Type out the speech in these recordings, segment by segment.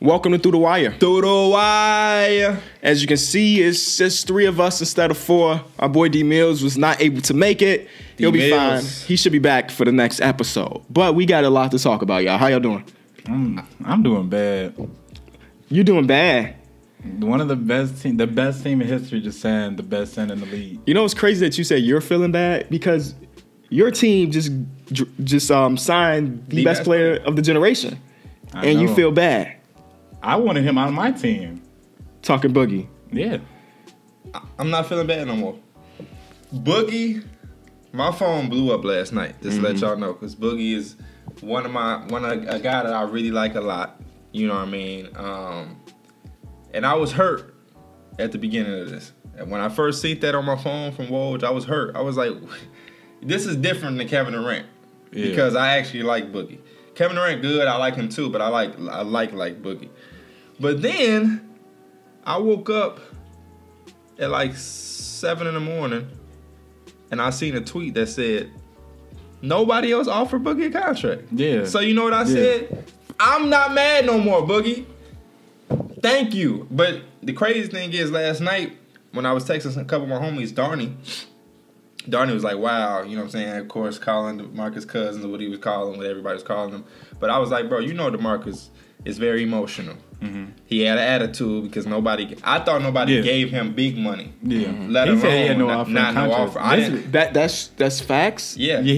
Welcome to Through the Wire. Through the Wire. As you can see, it's just three of us instead of four. Our boy D Mills was not able to make it. He'll be fine. He should be back for the next episode. But we got a lot to talk about, y'all. How y'all doing? I'm doing bad. You doing bad? One of the best team in history just signed the best center in the league. You know, it's crazy that you said you're feeling bad because your team just signed the best player of the generation. I know. You feel bad. I wanted him on my team. Talking Boogie. Yeah. I'm not feeling bad no more. Boogie, my phone blew up last night, just to let y'all know, because Boogie is a guy that I really like a lot. You know what I mean? And I was hurt at the beginning of this. And when I first see that on my phone from Woj, I was hurt. I was like, this is different than Kevin Durant. Yeah. Because I actually like Boogie. Kevin Durant good, I like him too, but I like Boogie. But then I woke up at like 7 in the morning and I seen a tweet that said nobody else offered Boogie a contract. Yeah. So you know what I said? I'm not mad no more, Boogie. Thank you. But the crazy thing is last night when I was texting a couple of my homies, Darnie was like, wow, you know what I'm saying? Of course, calling DeMarcus Cousins, what he was calling, what everybody was calling him. But I was like, bro, you know DeMarcus is very emotional. Mm-hmm. He had an attitude because I thought nobody gave him big money. Yeah. He said he had no offer. That's facts? Yeah. Yeah,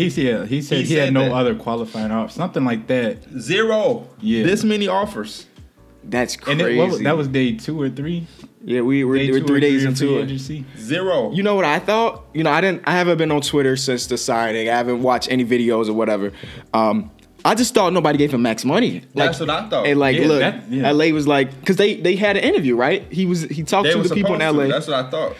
he said he had no other qualifying offer. Something like that. Zero. Yeah. This many offers. That's crazy. And that was day 2 or 3? Yeah, we were 3 days into it. Zero. You know what I thought? You know, I haven't been on Twitter since the signing. I haven't watched any videos or whatever. I just thought nobody gave him max money. That's what I thought. And LA was like, because they had an interview, right? He talked to the people in LA. That's what I thought.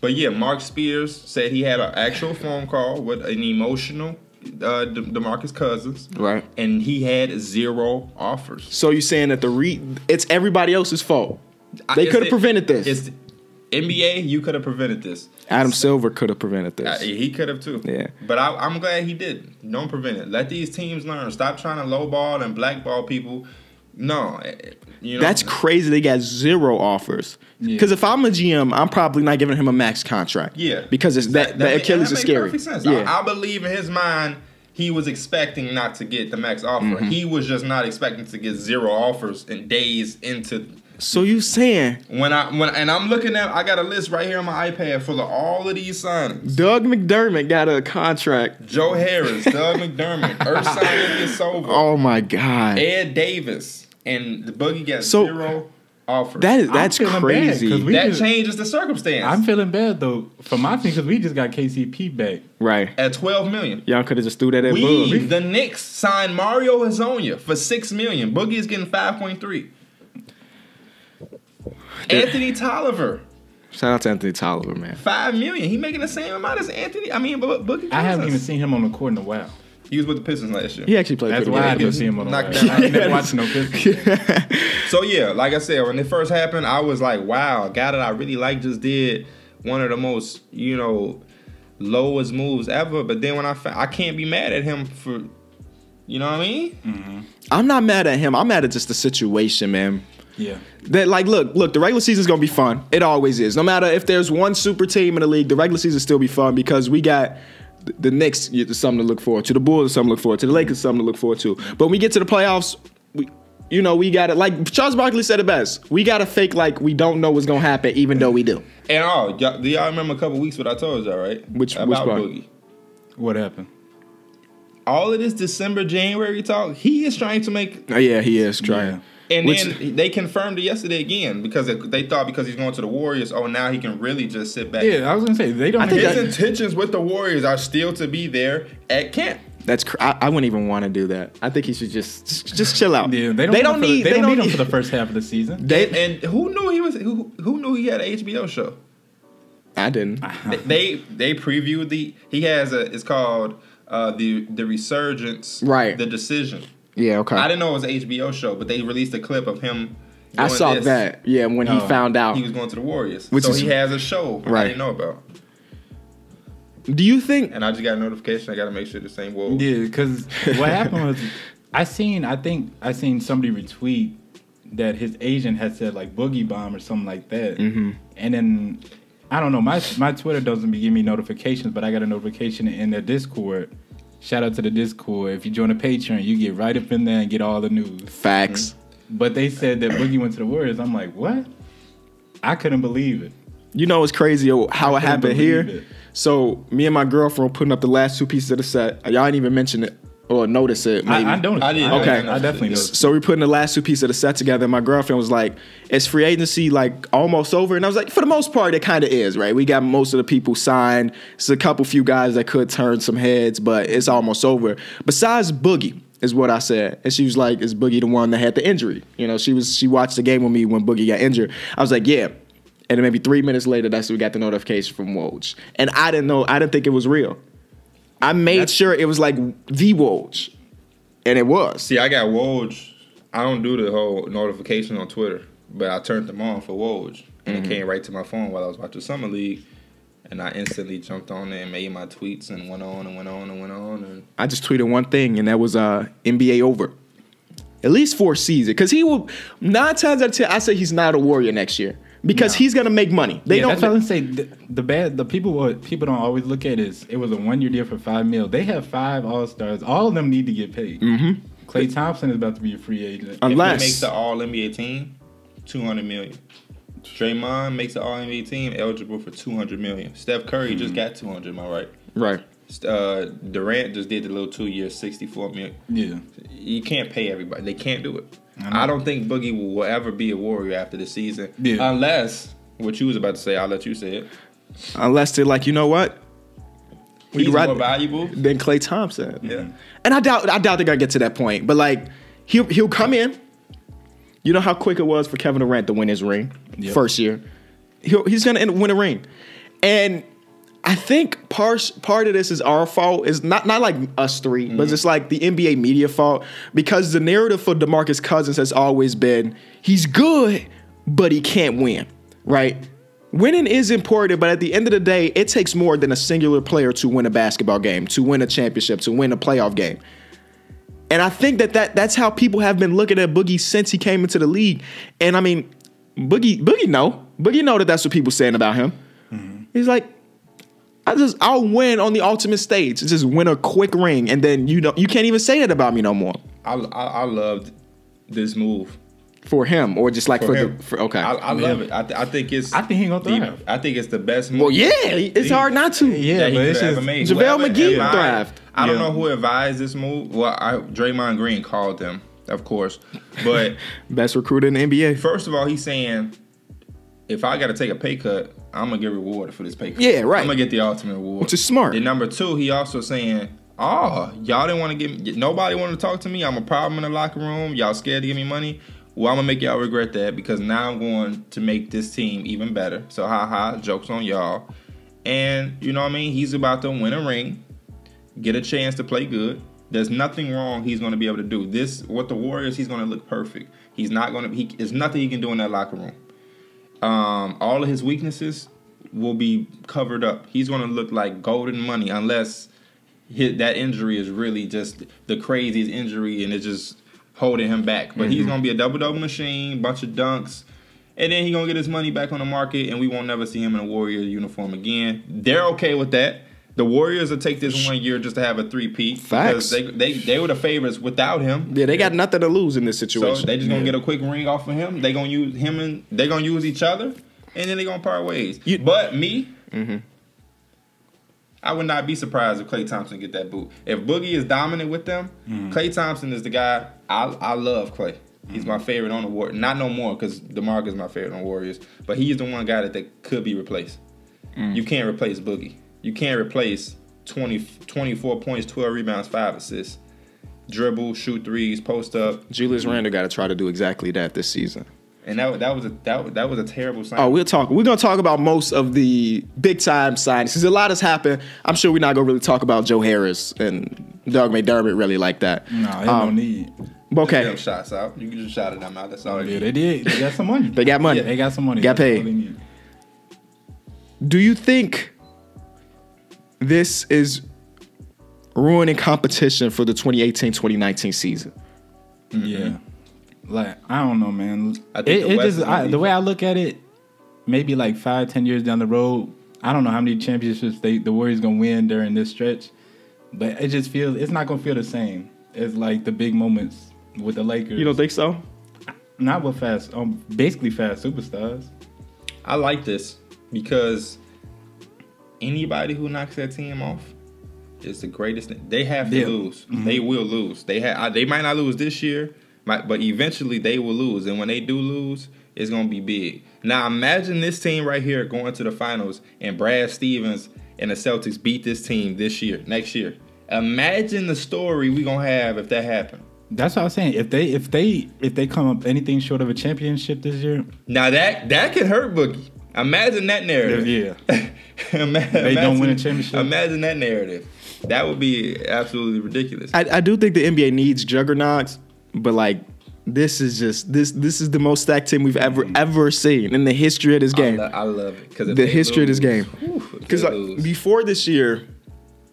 But yeah, Mark Spears said he had an actual phone call with an emotional DeMarcus Cousins, right? And he had zero offers. So you're saying that it's everybody else's fault. They could have prevented this. It's NBA, you could have prevented this. Adam Silver could have prevented this. He could have too. Yeah. But I'm glad he didn't. Don't prevent it. Let these teams learn. Stop trying to lowball and blackball people. No. You know, that's crazy. They got zero offers. Because if I'm a GM, I'm probably not giving him a max contract. Yeah. Because it's that Achilles is scary. That makes perfect sense. Yeah. I believe in his mind he was expecting not to get the max offer. Mm-hmm. He was just not expecting to get zero offers and days into. So you saying I'm looking at, I got a list right here on my iPad full of all of these signings. Doug McDermott got a contract. Joe Harris, Doug McDermott, Ersan Ilyasova. Oh my God. Ed Davis, and the Boogie got zero offers. That's crazy. That changes the circumstance. I'm feeling bad though for my team because we just got KCP back right at $12 million. Y'all could have just threw that at Boogie. The Knicks signed Mario Hezonja for $6 million. Boogie is getting 5.3. Anthony Tolliver. Shout out to Anthony Tolliver, man. $5 million. He making the same amount as Anthony. I mean, Boogie. I haven't even seen him on the court in a while. He was with the Pistons last year. He actually played. That's why I didn't see him on the court. I never watched no Pistons. So yeah, like I said, when it first happened, I was like, wow, a guy that I really like just did one of the most, you know, lowest moves ever. But then when I can't be mad at him for, you know what I mean? Mm-hmm. I'm not mad at him. I'm mad at just the situation, man. Yeah. That look, the regular season's gonna be fun. It always is. No matter if there's one super team in the league, the regular season still be fun because we got the Knicks something to look forward to, the Bulls something to look forward to, the Lakers something to look forward to. But when we get to the playoffs, we got it. Like Charles Barkley said it best, we got to fake like we don't know what's gonna happen, even though we do. And do y'all remember a couple weeks what I told y'all, right? About Boogie. What happened? All of this December, January talk, he is trying to make. Oh yeah, he is trying. Yeah. And then they confirmed it yesterday again because they thought because he's going to the Warriors, oh, now he can really just sit back. Yeah, I was going to say, his intentions with the Warriors are still to be there at camp. I wouldn't even want to do that. I think he should just chill out. Yeah, they don't need him for the first half of the season. And who knew he was? Who knew he had an HBO show? I didn't. They previewed it's called the Resurgence, right? The Decision. Yeah, okay. I didn't know it was an HBO show, but they released a clip of him. I saw that. Yeah, when he found out he was going to the Warriors, so he has a show right. I didn't know about. Do you think? And I just got a notification. I got to make sure the same. Whoa. Yeah, because what happened was I think I seen somebody retweet that his agent had said like boogie bomb or something like that. Mm-hmm. And then I don't know, my Twitter doesn't be giving me notifications, but I got a notification in their Discord. Shout out to the Discord. If you join the Patreon, you get right up in there and get all the news. Facts. But they said that Boogie went to the Warriors. I'm like, what? I couldn't believe it. You know, it's crazy how it happened here. So me and my girlfriend were putting up the last two pieces of the set. Y'all didn't even mention it or notice it. Maybe. I don't. Okay, I definitely noticed. So we're putting the last two pieces of the set together, and my girlfriend was like, "Is free agency like almost over?" And I was like, "For the most part, it kind of is, right? We got most of the people signed. There's a couple few guys that could turn some heads, but it's almost over. Besides Boogie." Is what I said. And she was like, is Boogie the one that had the injury? You know, she watched the game with me when Boogie got injured. I was like, yeah. And then maybe 3 minutes later, that's when we got the notification from Woj. And I didn't know, I didn't think it was real. I made sure it was like the Woj. And it was. See, I got Woj. I don't do the whole notification on Twitter, but I turned them on for Woj. And it came right to my phone while I was watching Summer League. And I instantly jumped on it and made my tweets and went on and went on and went on. And I just tweeted one thing, and that was NBA over. At least for a season. Because he will, 9 times out of 10, I say he's not a Warrior next year. Because he's going to make money. They don't, that's what I was going to say. The people don't always look at is it was a one-year deal for $5 million. They have 5 All-Stars. All of them need to get paid. Mm-hmm. Klay Thompson is about to be a free agent. Unless. If he makes the All-NBA team, $200 million. Draymond makes the All-NBA team, eligible for $200 million. Steph Curry just got $200, am I right? Right. Durant just did the little 2 year, $64 million. Yeah. You can't pay everybody. They can't do it. I don't think Boogie will ever be a Warrior after the season, unless what you was about to say. I'll let you say it. Unless they're like, you know what? He's more valuable than Klay Thompson. Yeah. And I doubt they're gonna get to that point. But like, he'll come in. You know how quick it was for Kevin Durant to win his ring first year? He's going to win a ring. And I think part of this is our fault. It's not like us three, but it's like the NBA media fault, because the narrative for DeMarcus Cousins has always been he's good, but he can't win, right? Winning is important, but at the end of the day, it takes more than a singular player to win a basketball game, to win a championship, to win a playoff game. And I think that's how people have been looking at Boogie since he came into the league. And I mean, Boogie know that's what people saying about him. He's like, I'll win on the ultimate stage. Just win a quick ring, and then you can't even say that about me no more. I loved this move for him, or just like for okay. I love it. I think he gonna thrive. I think it's the best move. Well, yeah, it's hard not to. Yeah, but it's just JaVale McGee thrived. I don't know who advised this move. Well, Draymond Green called him, of course. But best recruiter in the NBA. First of all, he's saying, if I got to take a pay cut, I'm going to get rewarded for this pay cut. Yeah, right. I'm going to get the ultimate reward. Which is smart. And number two, he also saying, y'all didn't want to give me, nobody wanted to talk to me. I'm a problem in the locker room. Y'all scared to give me money. Well, I'm going to make y'all regret that, because now I'm going to make this team even better. So, ha-ha, joke's on y'all. And, you know what I mean? He's about to win a ring. Get a chance to play good. There's nothing wrong he's going to be able to do. This, what the Warriors, he's going to look perfect. He's not going to, there's nothing he can do in that locker room. All of his weaknesses will be covered up. He's going to look like golden money, unless that injury is really just the craziest injury and it's just holding him back. But he's going to be a double-double machine, bunch of dunks. And then he's going to get his money back on the market, and we won't never see him in a Warrior uniform again. They're okay with that. The Warriors will take this 1 year just to have a three-peat. Facts. Because they were the favorites without him. Yeah, they got nothing to lose in this situation. So they just going to get a quick ring off of him. They going to use him, and they going to use each other, and then they going to part ways. I would not be surprised if Klay Thompson get that boot. If Boogie is dominant with them, Klay Thompson is the guy. I love Klay. He's my favorite on the Warriors. Not no more, because DeMarcus is my favorite on the Warriors. But he's the one guy that they could be replaced. You can't replace Boogie. You can't replace 24 points, 12 rebounds, 5 assists. Dribble, shoot threes, post up. Julius Randle got to try to do exactly that this season. And that was a terrible sign. Oh, we're going to talk about most of the big-time signings. Because a lot has happened. I'm sure we're not going to really talk about Joe Harris and Doug McDermott really like that. No, they don't need. Okay. They shots out. You can just shout at them out. That's all they did. They did. They got some money. They got money. Yeah, they got some money. Got paid. Do you think this is ruining competition for the 2018-2019 season? Yeah. Like, I don't know, man. I think the way I look at it, maybe like 5-10 years down the road, I don't know how many championships the Warriors gonna win during this stretch, but it just feels it's not gonna feel the same as like the big moments with the Lakers. You don't think so? Not with fast, basically fast superstars. I like this because anybody who knocks that team off is the greatest thing. They have to lose. Mm-hmm. They will lose. They might not lose this year, but eventually they will lose. And when they do lose, it's going to be big. Now, imagine this team right here going to the finals and Brad Stevens and the Celtics beat this team this year, next year. Imagine the story we're going to have if that happened. That's what I was saying. If they come up anything short of a championship this year, now that could hurt Boogie. Imagine that narrative. Yeah. They don't win a championship. Imagine that narrative. That would be absolutely ridiculous. I do think the NBA needs juggernauts, but like this is just this is the most stacked team we've ever seen in the history of this game. I love it because the history of this game. Because like, before this year.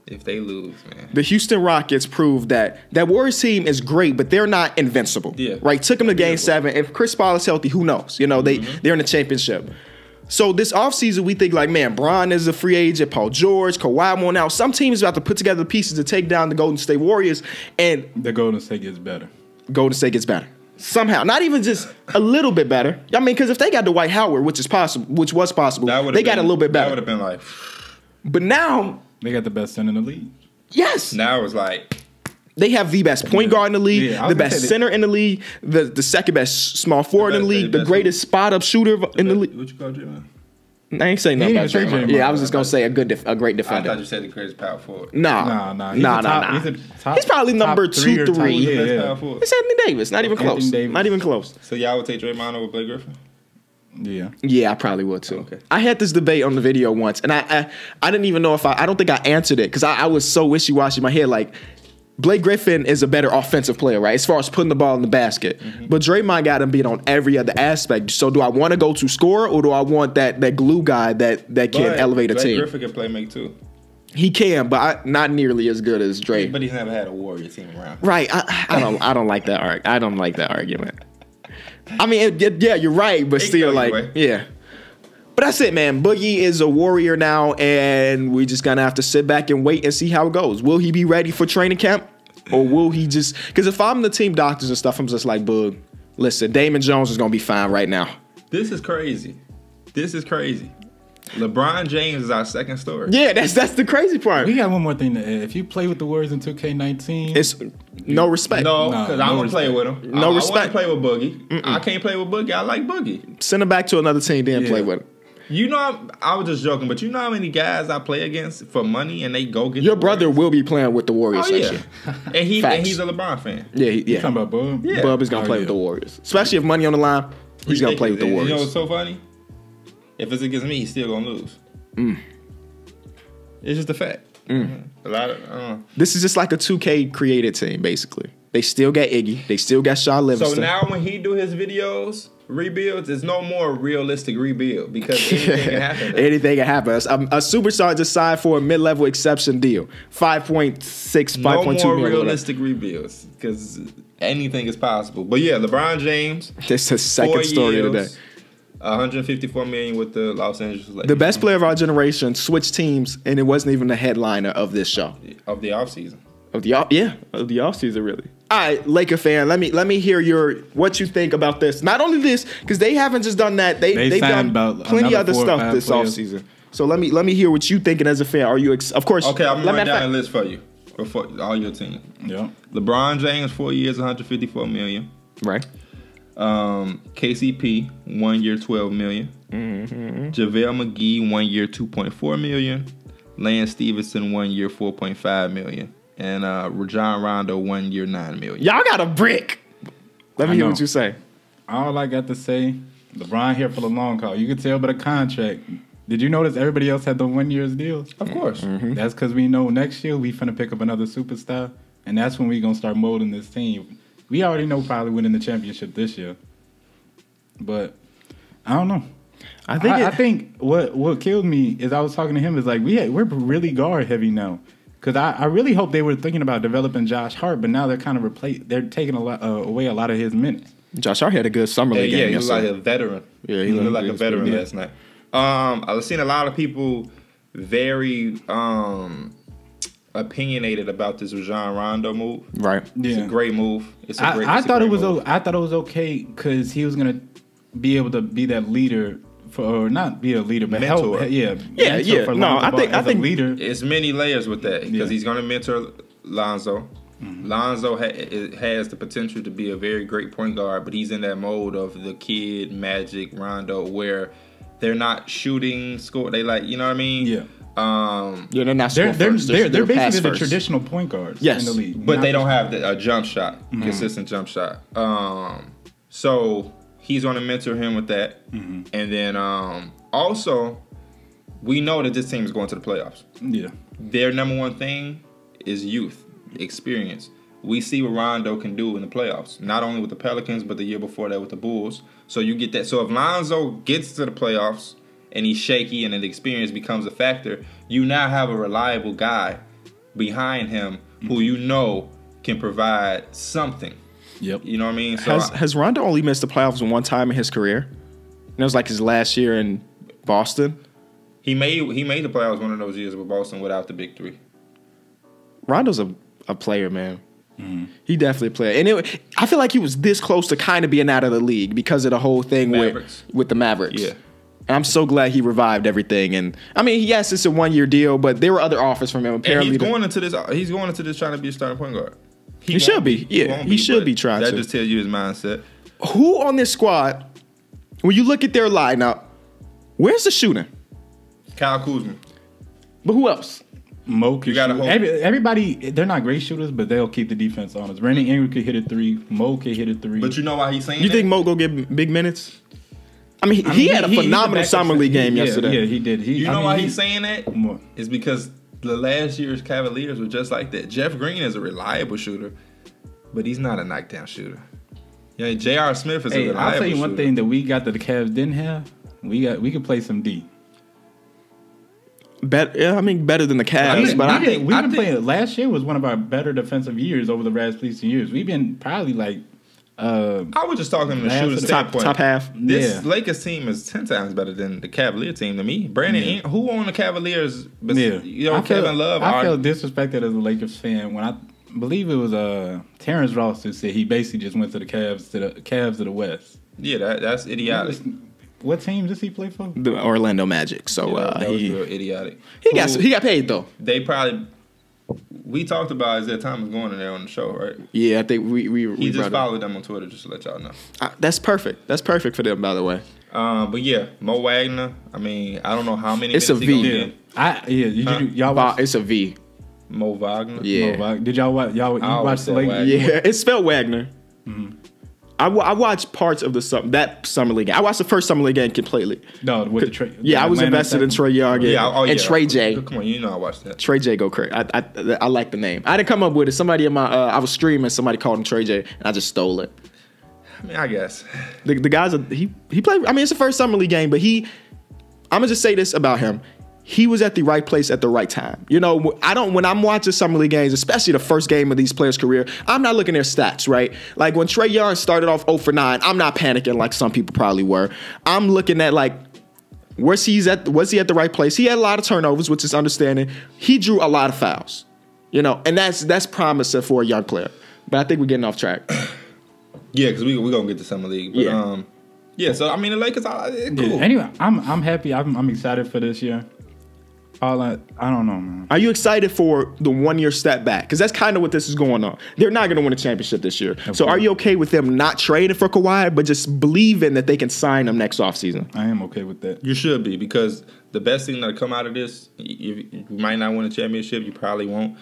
If they lose, man. The Houston Rockets proved that Warriors team is great, but they're not invincible. Yeah. Right? Took them to Game 7. If Chris Paul is healthy, who knows? You know, they're in the championship. So this offseason, we think like, man, Bron is a free agent, Paul George, Kawhi won out. Some teams about to put together the pieces to take down the Golden State Warriors. And the Golden State gets better. Golden State gets better. Somehow. Not even just a little bit better. I mean, because if they got Dwight Howard, which was possible, they got a little bit better. That would have been like... But now... They got the best center in the league. Yes. Now it's like... They have the best point guard in the league, the best center in the league, the second best small forward in the league, the greatest spot-up shooter in the league. What you call Draymond? I ain't saying nothing about Draymond. Yeah, I was just going to say a great defender. I thought you said the greatest power forward. Nah. He's probably number 2-3. It's Anthony Davis. Not even close. Not even close. So y'all would take Draymond over Blake Griffin? Yeah, I probably would too. Okay. I had this debate on the video once, and I didn't even know if I don't think I answered it because I was so wishy-washy in my head. Like, Blake Griffin is a better offensive player, right? As far as putting the ball in the basket. Mm-hmm. But Draymond got him beat on every other aspect. So do I want to go to score, or do I want that glue guy that can elevate a team? Blake Griffin can play make too. He can, but not nearly as good as Dray. But he's never had a Warrior team around. Right. I don't like that argument. I don't like that argument. I mean, yeah, you're right, but still, like, yeah. But that's it, man. Boogie is a Warrior now, and we just gonna have to sit back and wait and see how it goes. Will he be ready for training camp, or will he just? Because if I'm the team doctors and stuff, I'm just like, Boog, listen, Damon Jones is gonna be fine right now. This is crazy. This is crazy. LeBron James is our second story. Yeah, that's the crazy part. We got one more thing to add. If you play with the Warriors in 2K19, it's no respect. No, because I want to play with him. No respect. I want to play with Boogie. I can't play with Boogie. I like Boogie. Send him back to another team, then play with him. You know, I was just joking, but you know how many guys I play against for money and they go get your brother will be playing with the Warriors next year. And he's a LeBron fan. Yeah, yeah. You talking about Bub? Yeah. Bub is gonna play with the Warriors, especially if money on the line. He's gonna play with the Warriors. You know what's so funny? If it's against me, he's still gonna lose. It's just a fact. A lot of this is just like a 2K created team, basically. They still got Iggy. They still got Shaw Livingston. So now when he do his videos, rebuilds, it's no more realistic rebuild because anything can happen. Anything can happen. A superstar just signed for a mid-level exception deal. 5.6, 5.2 million. No more realistic rebuilds because anything is possible. But yeah, LeBron James. This is the second story of the day. 154 million with the Los Angeles Lakers. The best player of our generation switched teams, and it wasn't even the headliner of this show. Of the offseason. Of the offseason, really. All right, Laker fan, let me hear what you think about this. Not only this, because they haven't just done that. They've done plenty other stuff this offseason. So let me hear what you thinking as a fan. Are you of course? Okay, I'm gonna write down a list for you. For all your team. Yeah. LeBron James, 4 years, 154 million. Right. KCP, 1 year, 12 million. JaVale McGee, 1 year, 2.4 million. Lance Stevenson, 1 year, 4.5 million. And Rajon Rondo, 1 year, 9 million. Y'all got a brick. Let me hear what you say. All I got to say, LeBron here for the long haul. You can tell by the contract. Did you notice everybody else had the 1 year's deals? Of course. That's because we know next year we finna pick up another superstar, and that's when we gonna start molding this team. We already know probably winning the championship this year, but I don't know. I think what killed me is I was talking to him is like we're really guard heavy now because I really hope they were thinking about developing Josh Hart, but now they're kind of they're taking away a lot of his minutes. Josh Hart had a good summer league game. Yeah, he looked like a veteran. Yeah, he looked like a veteran last night. I've seen a lot of people very opinionated about this Rajon Rondo move. Right. It's a great move. I thought it was okay because he was gonna be able to be that leader. Or not be a leader, but mentor. Help. For Lonzo Ball. I think leader. It's many layers with that because he's going to mentor Lonzo. Mm-hmm. Lonzo has the potential to be a very great point guard, but he's in that mode of the kid, Magic, Rondo, where they're not shooting score. They like, you know what I mean? Yeah. They're not. They're basically the traditional point guards. Yes, in the league, but they don't have a jump shot, consistent jump shot. So. He's going to mentor him with that. Mm-hmm. And then also, we know that this team is going to the playoffs. Yeah. Their number one thing is youth, experience. We see what Rondo can do in the playoffs, not only with the Pelicans, but the year before that with the Bulls. So you get that. So if Lonzo gets to the playoffs and he's shaky and the experience becomes a factor, you now have a reliable guy behind him who you know can provide something. Yep. You know what I mean? So has Rondo only missed the playoffs one time in his career? And it was like his last year in Boston. He made the playoffs one of those years with Boston without the big three. Rondo's a player, man. Mm-hmm. He definitely a player. And I feel like he was this close to kind of being out of the league because of the whole thing with the Mavericks. Yeah. And I'm so glad he revived everything. And I mean, yes, it's a one-year deal, but there were other offers from him. Apparently, and he's going into this trying to be a starting point guard. He should be. Yeah, he should be trying to. That just tells you his mindset. Who on this squad, when you look at their lineup, where's the shooter? Kyle Kuzma. But who else? Mo can shoot. Everybody, they're not great shooters, but they'll keep the defense honest. Brandon Ingram could hit a three. Mo could hit a three. But you know why he's saying that? You think Mo go get big minutes? I mean, he had a phenomenal summer league game yesterday. Yeah, he did. You know why he's saying that? It's because the last year's Cavaliers were just like that. Jeff Green is a reliable shooter, but he's not a knockdown shooter. Yeah, you know, J.R. Smith is a reliable shooter. I'll tell you one thing that we got that the Cavs didn't have. We could play some D. Better than the Cavs. I think last year was one of our better defensive years over the last few years. We've been probably like. I was just talking to the shooter's top half. This Lakers team is 10 times better than the Cavalier team to me. Brandon, who on the Cavaliers? You know, Kevin Love. I feel disrespected as a Lakers fan when I believe it was Terrence Ross who said he basically just went to the Cavs of the West. Yeah, that's idiotic. What team does he play for? The Orlando Magic. So that was real idiotic. He got paid though. They probably. We talked about Isaiah Thomas going in there on the show, right? Yeah, I think we just followed them on Twitter just to let y'all know. That's perfect. That's perfect for them, by the way. But yeah, Mo Wagner. I mean, I don't know how many. It's a V. It's a V. Mo Wagner. Yeah. Mo Wagner. Did y'all watch? Y'all watched the league? Yeah, it's spelled Wagner. Mm-hmm. I watched parts of that summer league game. I watched the first summer league game completely. No, with the Trey. Yeah, I was invested in Trae Young and Trey J. Come on, you know I watched that. Trae J go crazy. I like the name. I didn't come up with it. Somebody in my I was streaming. Somebody called him Trae J, and I just stole it. I mean, I guess the guys he played. I mean, it's the first summer league game, but I'm gonna just say this about him. He was at the right place at the right time. You know, when I'm watching summer league games, especially the first game of these players' career, I'm not looking at their stats, right? Like when Trae Young started off 0-for-9, I'm not panicking like some people probably were. I'm looking at like, was he at the right place? He had a lot of turnovers, which is understanding. He drew a lot of fouls, you know, and that's promising for a young player. But I think we're getting off track. Yeah, because we're gonna get to summer league. But, yeah. So I mean, the Lakers are cool. Anyway, I'm happy. I'm excited for this year. I don't know, man. Are you excited for the one-year step back? Because that's kind of what this is going on. They're not going to win a championship this year. Okay. So are you okay with them not trading for Kawhi, but just believing that they can sign him next offseason? I am okay with that. You should be, because the best thing that'll come out of this, you might not win a championship. You probably won't.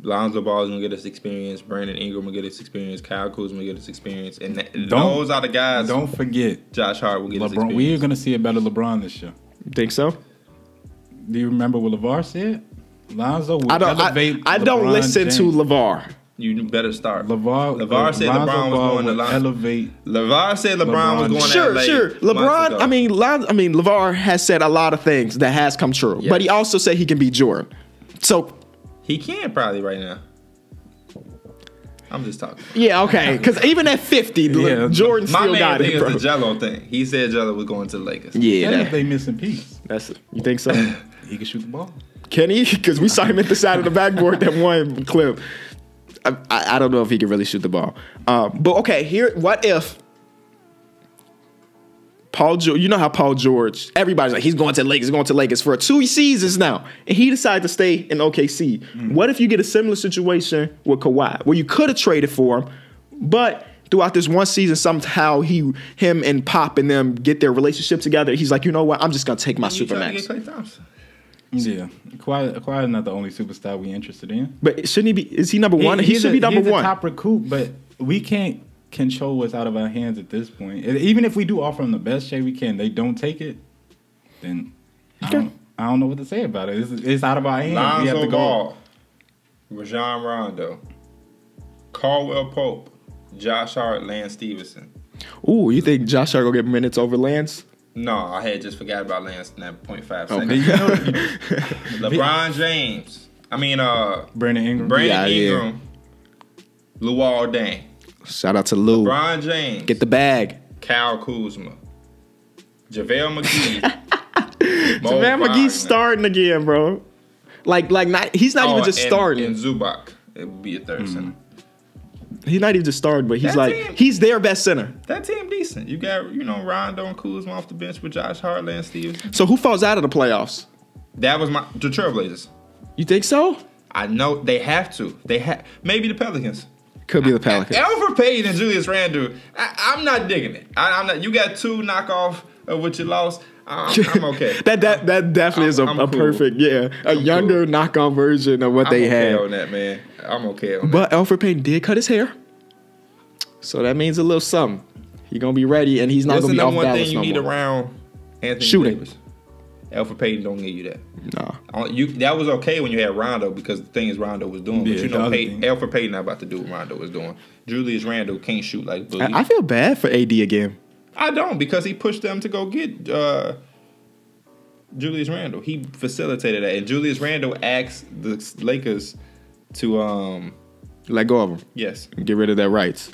Lonzo Ball is going to get his experience. Brandon Ingram will get his experience. Kyle Kuzma will get his experience. And those are the guys. Don't forget. Josh Hart will get his experience. We are going to see a better LeBron this year. You think so? Do you remember what LeVar said? Lonzo will elevate. I don't listen to LeVar. You better start. LeVar said LeBron was going to Lonzo. Elevate. LeVar said LeBron was going to LA. Sure. LeBron. I mean, LeVar has said a lot of things that has come true, but he also said he can be Jordan. So he can probably right now. I'm just talking. Yeah, okay. Because even at 50, yeah, Jordan still got it, bro. My main thing is the Jello thing. He said Jello was going to the Lakers. Yeah, that, they missing piece. That's it. You think so? He can shoot the ball. Can he? Because we saw him at the side of the backboard that one clip. I don't know if he can really shoot the ball. But okay, here. What if Paul George? You know how Paul George? Everybody's like, he's going to the Lakers. He's going to the Lakers for 2 seasons now, and he decided to stay in OKC. Mm-hmm. What if you get a similar situation with Kawhi, where you could have traded for him, but throughout this one season, somehow him and Pop and them get their relationship together. He's like, you know what? I'm just gonna take my supermax. Yeah, Kawhi is not the only superstar we interested in. But shouldn't he be? Is he number one? He should be number one. He's a top recruit, but we can't control what's out of our hands at this point. Even if we do offer him the best shade we can, they don't take it. Then I don't know what to say about it. It's out of our hands. We have to go. Rajon Rondo, Caldwell Pope, Josh Hart, Lance Stevenson. Ooh, you think Josh Hart gonna get minutes over Lance? No, I had just forgot about Lance in that 0.5 seconds. You know, LeBron James. I mean, Brandon Ingram. Luol Deng. Shout out to Lou. LeBron James. Get the bag. Kyle Kuzma. JaVale McGee. JaVale McGee's starting again, bro. Like not, he's not even just starting. And Zubac. It would be a third center. He's not even just starting, but he's that like team, he's their best center. That team decent. You got Rondo and Kuzma off the bench with Josh Hart, Lance Stevenson. So who falls out of the playoffs? That was the Trailblazers. You think so? I know they have to. They have maybe the Pelicans. Could be the Pelicans. Elfrid Payton and Julius Randle. I'm not digging it. I'm not. You got two knockoff of what you lost. I'm okay. that definitely is a cool. Perfect, yeah. A I'm younger cool. knock-on version of what I'm they okay had. I'm okay on that, man. I'm okay on but that. But Elfrid Payton did cut his hair. So that means a little something. He's going to be ready, and he's not going to be off balance no more. That's the one thing you need around Anthony Shooting. Davis. Elfrid Payton don't give you that. No. That was okay when you had Rondo because the thing is Rondo was doing. Yeah, but Elfrid Payton not about to do what Rondo was doing. Julius Randle can't shoot like Boogie. I feel bad for AD again. I don't, because he pushed them to go get Julius Randle. He facilitated that. And Julius Randle asked the Lakers to let go of him. Yes. Get rid of their rights.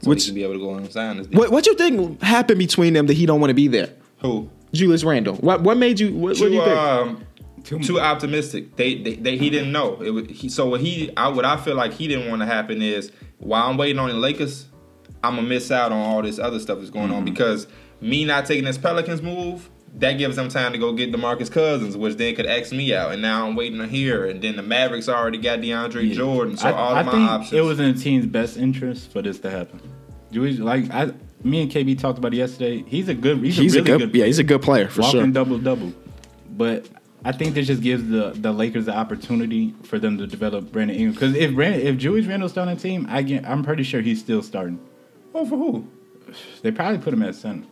So he should be able to go and sign this deal. What you think happened between them that he don't want to be there? Who? Julius Randle. What made you, what do you think? Too optimistic. He didn't know. What I feel like he didn't want to happen is, while I'm waiting on the Lakers, I'm going to miss out on all this other stuff that's going on, because me not taking this Pelicans move, that gives them time to go get DeMarcus Cousins, which then could X me out. And now I'm waiting to hear. And then the Mavericks already got DeAndre Jordan. So I think options. It was in the team's best interest for this to happen. Me and KB talked about it yesterday. He's a really good player. Yeah, he's a good player for sure. Walking double-double. But I think this just gives the Lakers the opportunity for them to develop Brandon Ingram. Because if Julius Randle's still on the team, I'm pretty sure he's still starting. Oh, for who? They probably put him at center.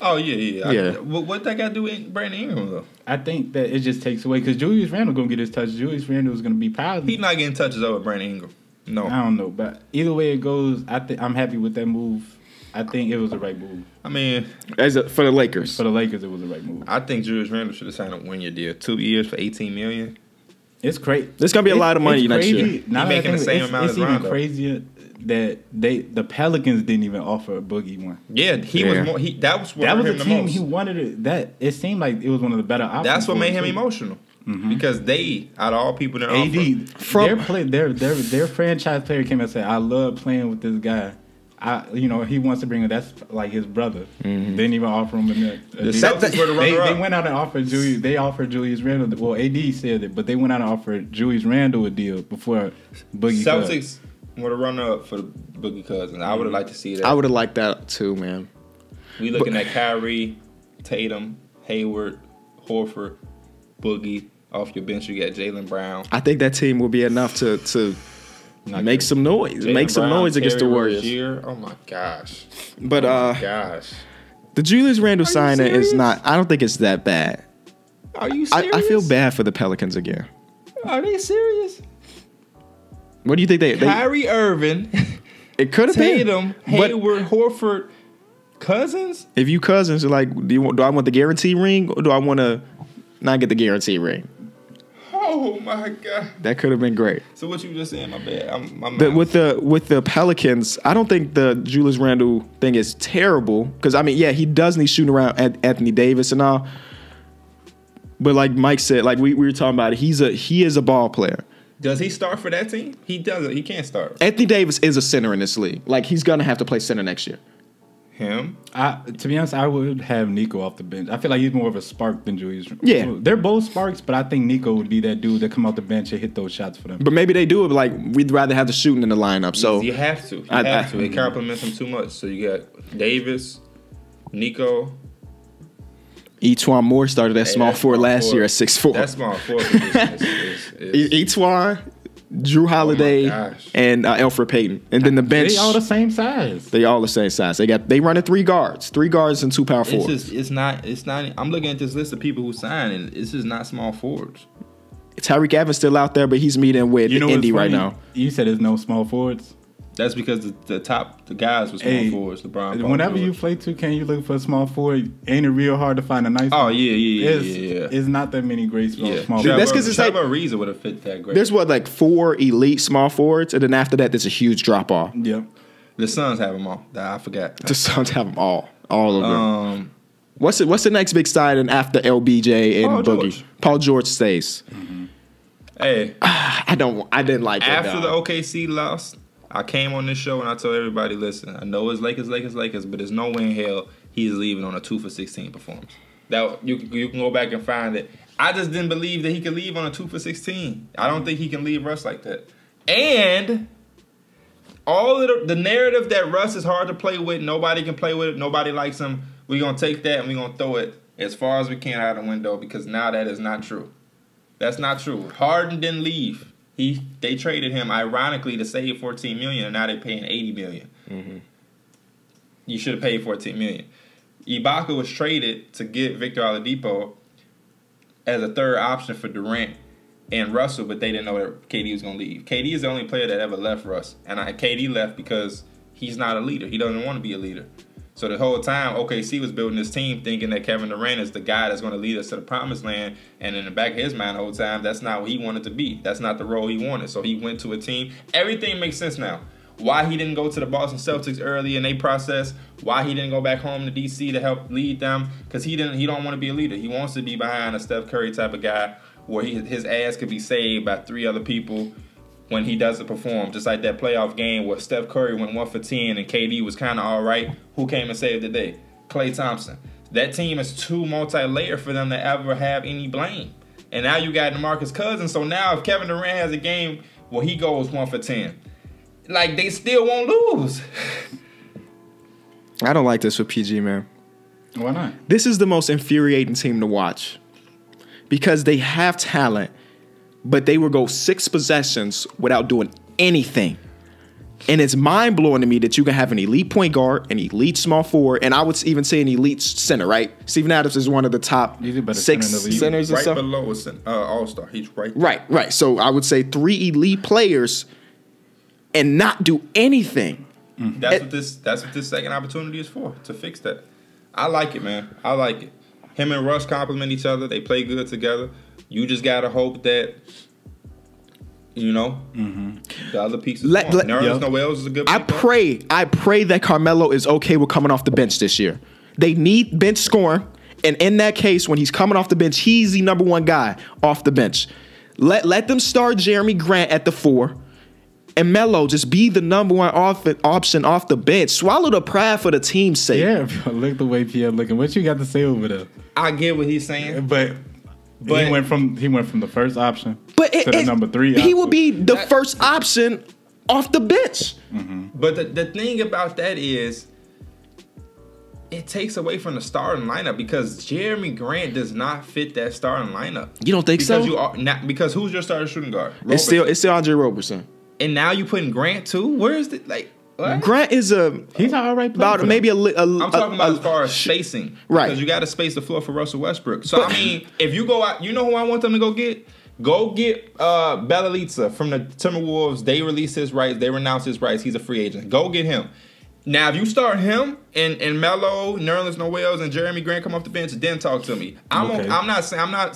Oh, yeah. What that got to do with Brandon Ingram, though? I think that it just takes away, because Julius Randle going to get his touches. Julius Randle is going to be positive. He's not getting touches over Brandon Ingram. No. I don't know, but either way it goes, I'm happy with that move. I think it was the right move. I mean, for the Lakers. For the Lakers, it was the right move. I think Julius Randle should have signed a one-year deal. 2 years for $18 million. It's crazy. It's going to be a lot of money next year. Not making the same amount as Rondo. It's even crazier that the Pelicans didn't even offer a Boogie one. Yeah, he was more. That was the team he wanted. It seemed like it was one of the better options. That's what made him emotional, because they, out of all people, they're AD. Their franchise player came out and said, "I love playing with this guy. He wants to bring him. That's like his brother." They didn't even offer him the Celtics were the runner-up. They went out and offered Julius. They offered Julius Randle. Well, AD said it, but they went out and offered Julius Randle a deal before Boogie. Celtics. What a runner-up for Boogie Cousins. I would have liked to see that. I would have liked that too, man. We looking at Kyrie, Tatum, Hayward, Horford, Boogie. Off your bench, you got Jaylen Brown. I think that team will be enough to make some noise. Make some noise against the Warriors. Oh, my gosh. But the Julius Randle signing is not, I don't think it's that bad. Are you serious? I feel bad for the Pelicans again. Are they serious? What do you think they Kyrie Irving? It could have been Tatum, Hayward, Horford, Cousins. If you Cousins are like, do I want the guarantee ring or do I want to not get the guarantee ring? Oh, Oh my God, that could have been great. So what you were just saying? My bad. With the Pelicans, I don't think the Julius Randle thing is terrible, because I mean, yeah, he does need shooting around at Anthony Davis and all. But like Mike said, like we were talking about it, he is a ball player. Does he start for that team? He doesn't. He can't start. Anthony Davis is a center in this league. Like, he's gonna have to play center next year. Him? To be honest, I would have Nico off the bench. I feel like he's more of a spark than Julius. Yeah. They're both sparks, but I think Nico would be that dude that come off the bench and hit those shots for them. But maybe they do it, like, we'd rather have the shooting in the lineup. So you have to. You have to. It compliments him too much. So you got Davis, Nico. E'Twaun Moore started at small forward last year at 6'4". That small forward position is E'Twaun, Drew Holiday, and Elfrid Payton. And then the bench. They all the same size. They run at three guards and two power forwards. It's not. I'm looking at this list of people who signed, and it's just not small forwards. Tyreek Evans still out there, but he's meeting with Indy right now. You said there's no small forwards. That's because the guys were small forwards. LeBron. Whenever you play 2K, you look for a small forward. Ain't it real hard to find a nice? Oh yeah, yeah, yeah. It's not that many great small forwards. That's because it's like Ariza would have fit that great. There's like four elite small forwards, and then after that, there's a huge drop off. Yeah, the Suns have them all. I forgot. The Suns have them all. All of them. What's the next big signing after LBJ and Boogie? Paul George stays. Mm-hmm. Hey, I didn't like that. After the OKC loss, I came on this show and I told everybody, listen, I know it's Lakers, but there's no way in hell he's leaving on a 2-for-16 performance. That you can go back and find it. I just didn't believe that he could leave on a 2-for-16. I don't think he can leave Russ like that. And all of the narrative that Russ is hard to play with, nobody can play with it, nobody likes him, we're going to take that and we're going to throw it as far as we can out the window, because now that is not true. That's not true. Harden didn't leave. They traded him, ironically, to save $14 million, and now they're paying $80 million. Mm-hmm. You should have paid $14 million. Ibaka was traded to get Victor Oladipo as a third option for Durant and Russell, but they didn't know that KD was going to leave. KD is the only player that ever left Russ, and KD left because he's not a leader. He doesn't want to be a leader. So the whole time, OKC was building this team thinking that Kevin Durant is the guy that's going to lead us to the promised land. And in the back of his mind the whole time, that's not what he wanted to be. That's not the role he wanted. So he went to a team. Everything makes sense now. Why he didn't go to the Boston Celtics early in their process. Why he didn't go back home to D.C. to help lead them. Because he don't want to be a leader. He wants to be behind a Steph Curry type of guy where his ass could be saved by three other people when he doesn't perform, just like that playoff game where Steph Curry went 1-for-10 and KD was kind of all right. Who came and saved the day? Klay Thompson. That team is too multi-layered for them to ever have any blame. And now you got DeMarcus Cousins. So now if Kevin Durant has a game where he goes 1-for-10, like, they still won't lose. I don't like this with PG, man. Why not? This is the most infuriating team to watch because they have talent, but they will go 6 possessions without doing anything. And it's mind-blowing to me that you can have an elite point guard, an elite small forward, and I would even say an elite center, right? Steven Adams is one of the top 6 centers or something. Right below All-Star. He's right there. Right. So I would say 3 elite players and not do anything. Mm-hmm. That's what this second opportunity is for, to fix that. I like it, man. I like it. Him and Russ complement each other. They play good together. You just gotta hope that, you know, the other pieces. Nerlens Noel is a good player. I pray that Carmelo is okay with coming off the bench this year. They need bench scoring, and in that case, when he's coming off the bench, he's the #1 guy off the bench. Let them start Jeremy Grant at the 4, and Melo just be the #1 option off the bench. Swallow the pride for the team's sake. Yeah, bro, look the way Pierre looking. What you got to say over there? I get what he's saying, but he went from the first option to the #3 option. He will be the first option off the bench. Mm-hmm. But the thing about that is it takes away from the starting lineup because Jeremy Grant does not fit that starting lineup. You don't think so? Because who's your starting shooting guard? Roberson. It's still Andre Roberson. And now you're putting Grant too? Where is it? Like, what? Grant is he's an all right player. About maybe I'm talking about as far as spacing, right? Because you got to space the floor for Russell Westbrook. So I mean, if you go out, you know who I want them to go get? Go get Bellalica from the Timberwolves. They renounced his rights. He's a free agent. Go get him. Now, if you start him and Melo, Nerlens Noel, and Jeremy Grant come off the bench, then talk to me. I'm not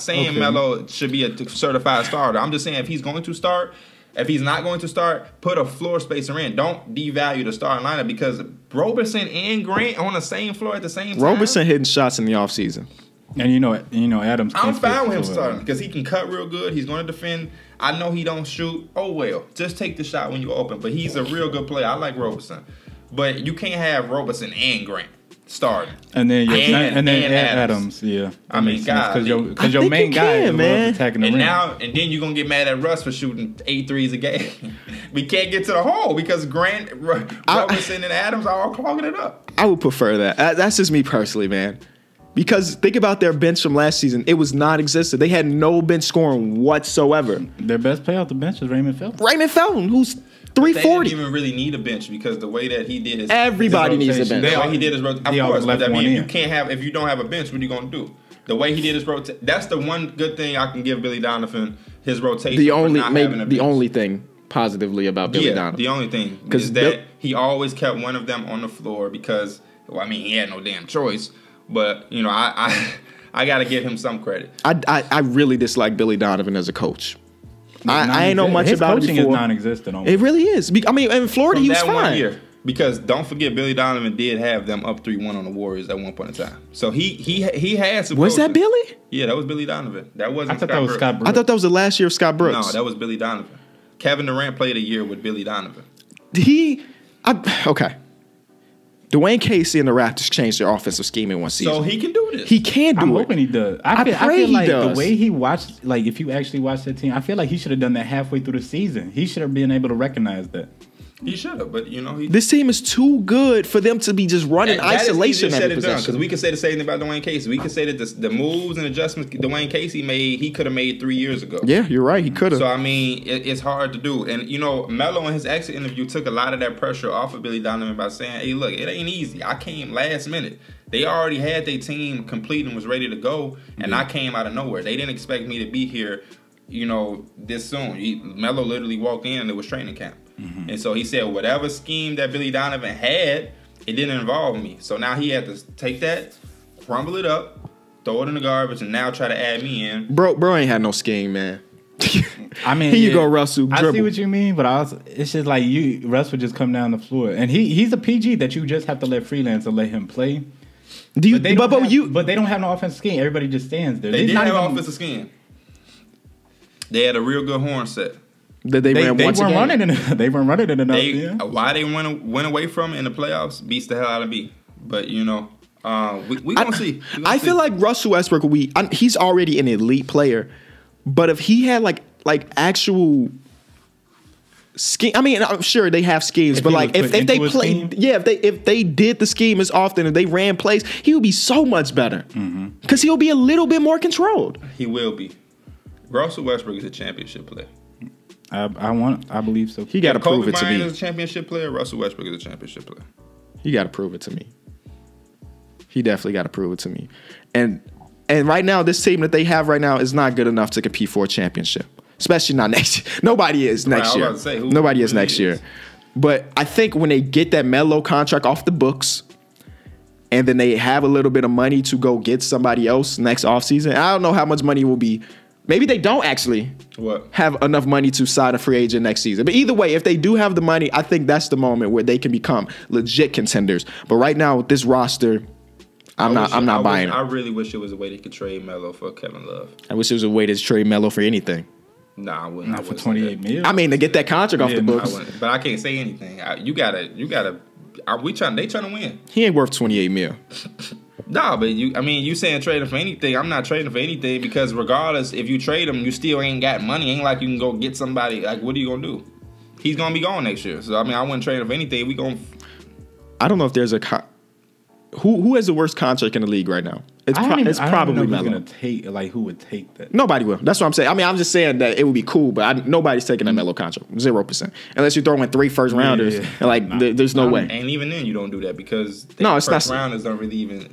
saying okay. Melo should be a certified starter. I'm just saying if he's going to start, if he's not going to start, put a floor spacer in. Don't devalue the starting lineup because Roberson and Grant on the same floor at the same time. Roberson hitting shots in the offseason. And you know, Adams. I'm fine with him starting because he can cut real good. He's going to defend. I know he don't shoot. Oh well, just take the shot when you're open. But he's a real good player. I like Roberson, but you can't have Roberson and Grant starting. And then Adams. Yeah. I mean, God, because your main guy is attacking the rim. And then you're gonna get mad at Russ for shooting 8 threes a game. We can't get to the hole because Grant, Roberson, and Adams are all clogging it up. I would prefer that. That's just me personally, man. Because think about their bench from last season. It was non-existent. They had no bench scoring whatsoever. Their best player off the bench is Raymond Felton. Raymond Felton, who's 340. They didn't even really need a bench because the way that he did his rotation. Of course, but I mean, you can't have, if you don't have a bench, what are you going to do? The way he did his rotation. That's the one good thing I can give Billy Donovan, his rotation. The only thing positively about Billy Donovan. The only thing is that he always kept one of them on the floor because, well, I mean, he had no damn choice. But, you know, I got to give him some credit. I really dislike Billy Donovan as a coach. I ain't know much about him before. His coaching is non-existent. Almost. It really is. I mean, in Florida, he was fine. One year, because don't forget, Billy Donovan did have them up 3-1 on the Warriors at one point in time. So he had some coaches. Was that Billy? Yeah, that was Billy Donovan. That wasn't Scott Brooks. I thought that was the last year of Scott Brooks. No, that was Billy Donovan. Kevin Durant played a year with Billy Donovan. Okay. Dwayne Casey and the Raptors changed their offensive scheme in one season. So he can do this. He can do it. I'm hoping he does. I feel like the way he watched, like if you actually watch that team, I feel like he should have done that halfway through the season. He should have been able to recognize that. He should have, but you know. This team is too good for them to be just running isolation every possession. Because we can say the same thing about Dwayne Casey. We can say that the moves and adjustments Dwayne Casey made, he could have made 3 years ago. Yeah, you're right. He could have. So, I mean, it's hard to do. And, you know, Melo in his exit interview took a lot of that pressure off of Billy Donovan by saying, hey, look, it ain't easy. I came last minute. They already had their team complete and was ready to go, and I came out of nowhere. They didn't expect me to be here, you know, this soon. Melo literally walked in and it was training camp. Mm-hmm. And so he said whatever scheme that Billy Donovan had, it didn't involve me. So now he had to take that, crumble it up, throw it in the garbage, and now try to add me in. Bro ain't had no scheme, man. I mean, here you go, Russell. Dribble. I see what you mean, but it's just like Russ would just come down the floor, and he's a PG that you just have to let freelance and let him play. But they don't have no offensive scheme. Everybody just stands there. They didn't have an offensive scheme. They had a real good horn set. That they weren't running enough. Why they went away from it in the playoffs beats the hell out of me. But you know, we gonna see. I feel like Russell Westbrook. He's already an elite player, but if he had like actual scheme, I mean, I'm sure they have schemes, but like if they played, yeah, if they did the scheme as often and they ran plays, he would be so much better because he'll be a little bit more controlled. He will be. Russell Westbrook is a championship player. I believe so. He got to prove it to me. Kobe Bryant is a championship player. Russell Westbrook is a championship player. He got to prove it to me. He definitely got to prove it to me. And right now, this team that they have right now is not good enough to compete for a championship, especially not next year. Nobody is next year. Nobody is next year. But I think when they get that Melo contract off the books, and then they have a little bit of money to go get somebody else next offseason, I don't know how much money will be. Maybe they don't actually have enough money to sign a free agent next season. But either way, if they do have the money, I think that's the moment where they can become legit contenders. But right now, with this roster, I'm not buying it. I really wish it was a way they could trade Melo for Kevin Love. I wish it was a way to trade Melo for anything. Nah, I wouldn't. Not for 28 million. I mean, to get that contract off the books. I but I can't say anything. They trying to win. He ain't worth 28 mil. Nah, but you saying trade him for anything. I'm not trading for anything because regardless, if you trade him, you still ain't got money. Ain't like you can go get somebody. Like, what are you going to do? He's going to be gone next year. So, I mean, I wouldn't trade him for anything. I don't know if there's a who has the worst contract in the league right now? It's probably Melo. Who would take that? Nobody will. That's what I'm saying. I mean, I'm just saying that it would be cool, but nobody's taking a Melo contract. 0%. Unless you throw in 3 first-rounders. Yeah. And like, there's no way. And even then, you don't do that because first-rounders don't really even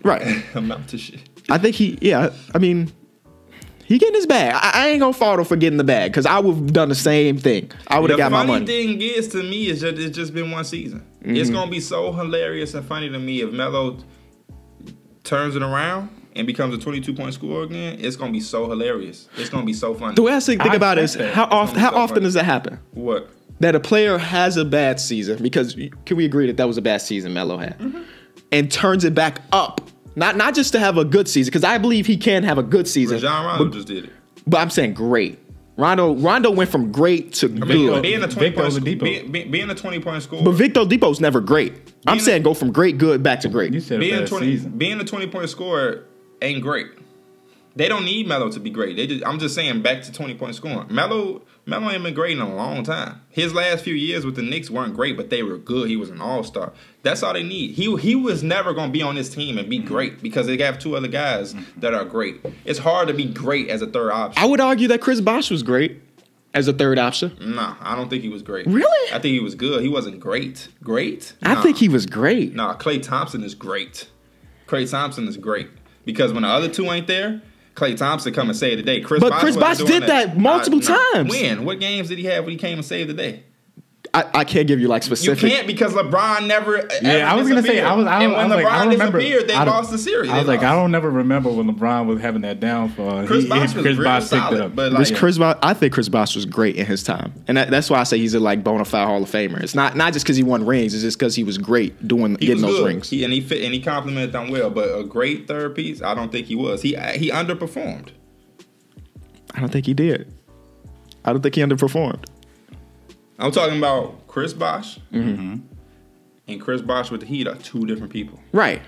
amount to shit. I think I mean, He getting his bag. I ain't gonna fault him for getting the bag, because I would have done the same thing. I would have got my money. The funny thing is, to me, is that it's just been one season. Mm-hmm. It's gonna be so hilarious and funny to me if Melo turns it around and becomes a 22-point scorer again. It's gonna be so hilarious. It's gonna be so funny. The way I think about it is how often does that happen? What? That a player has a bad season, because can we agree that that was a bad season Melo had, mm-hmm. and turns it back up. Not just to have a good season, because I believe he can have a good season. Rajon Rondo just did it. But I'm saying great. Rondo went from great to good. Being a 20-point scorer. But Victor Oladipo's never great. I'm saying go from great, good, back to great. You said being a 20-point scorer ain't great. They don't need Melo to be great. I'm just saying back to 20-point scoring. Melo ain't been great in a long time. His last few years with the Knicks weren't great, but they were good. He was an all-star. That's all they need. He was never going to be on this team and be great, because they have two other guys that are great. It's hard to be great as a third option. I would argue that Chris Bosh was great as a third option. Nah, I don't think he was great. Really? I think he was good. He wasn't great. Great? Nah. I think he was great. Nah, Klay Thompson is great. Klay Thompson is great, because when the other two ain't there, Klay Thompson come and save the day. Chris Bosh did that multiple times. When? What games did he have when he came and saved the day? I can't give you like specific. You can't, because LeBron never. Yeah, I was gonna say when LeBron disappeared, they lost the series. I don't never remember when LeBron was having that downfall. Chris Bosh picked it up. I think Chris Bosh was great in his time, and that's why I say he's a bona fide Hall of Famer. It's not just because he won rings. It's just because he was great getting those rings. He fit and he complimented them well. But a great third piece, I don't think he was. He underperformed. I don't think he did. I don't think he underperformed. I'm talking about Chris Bosh and Chris Bosh with the Heat are two different people. Right.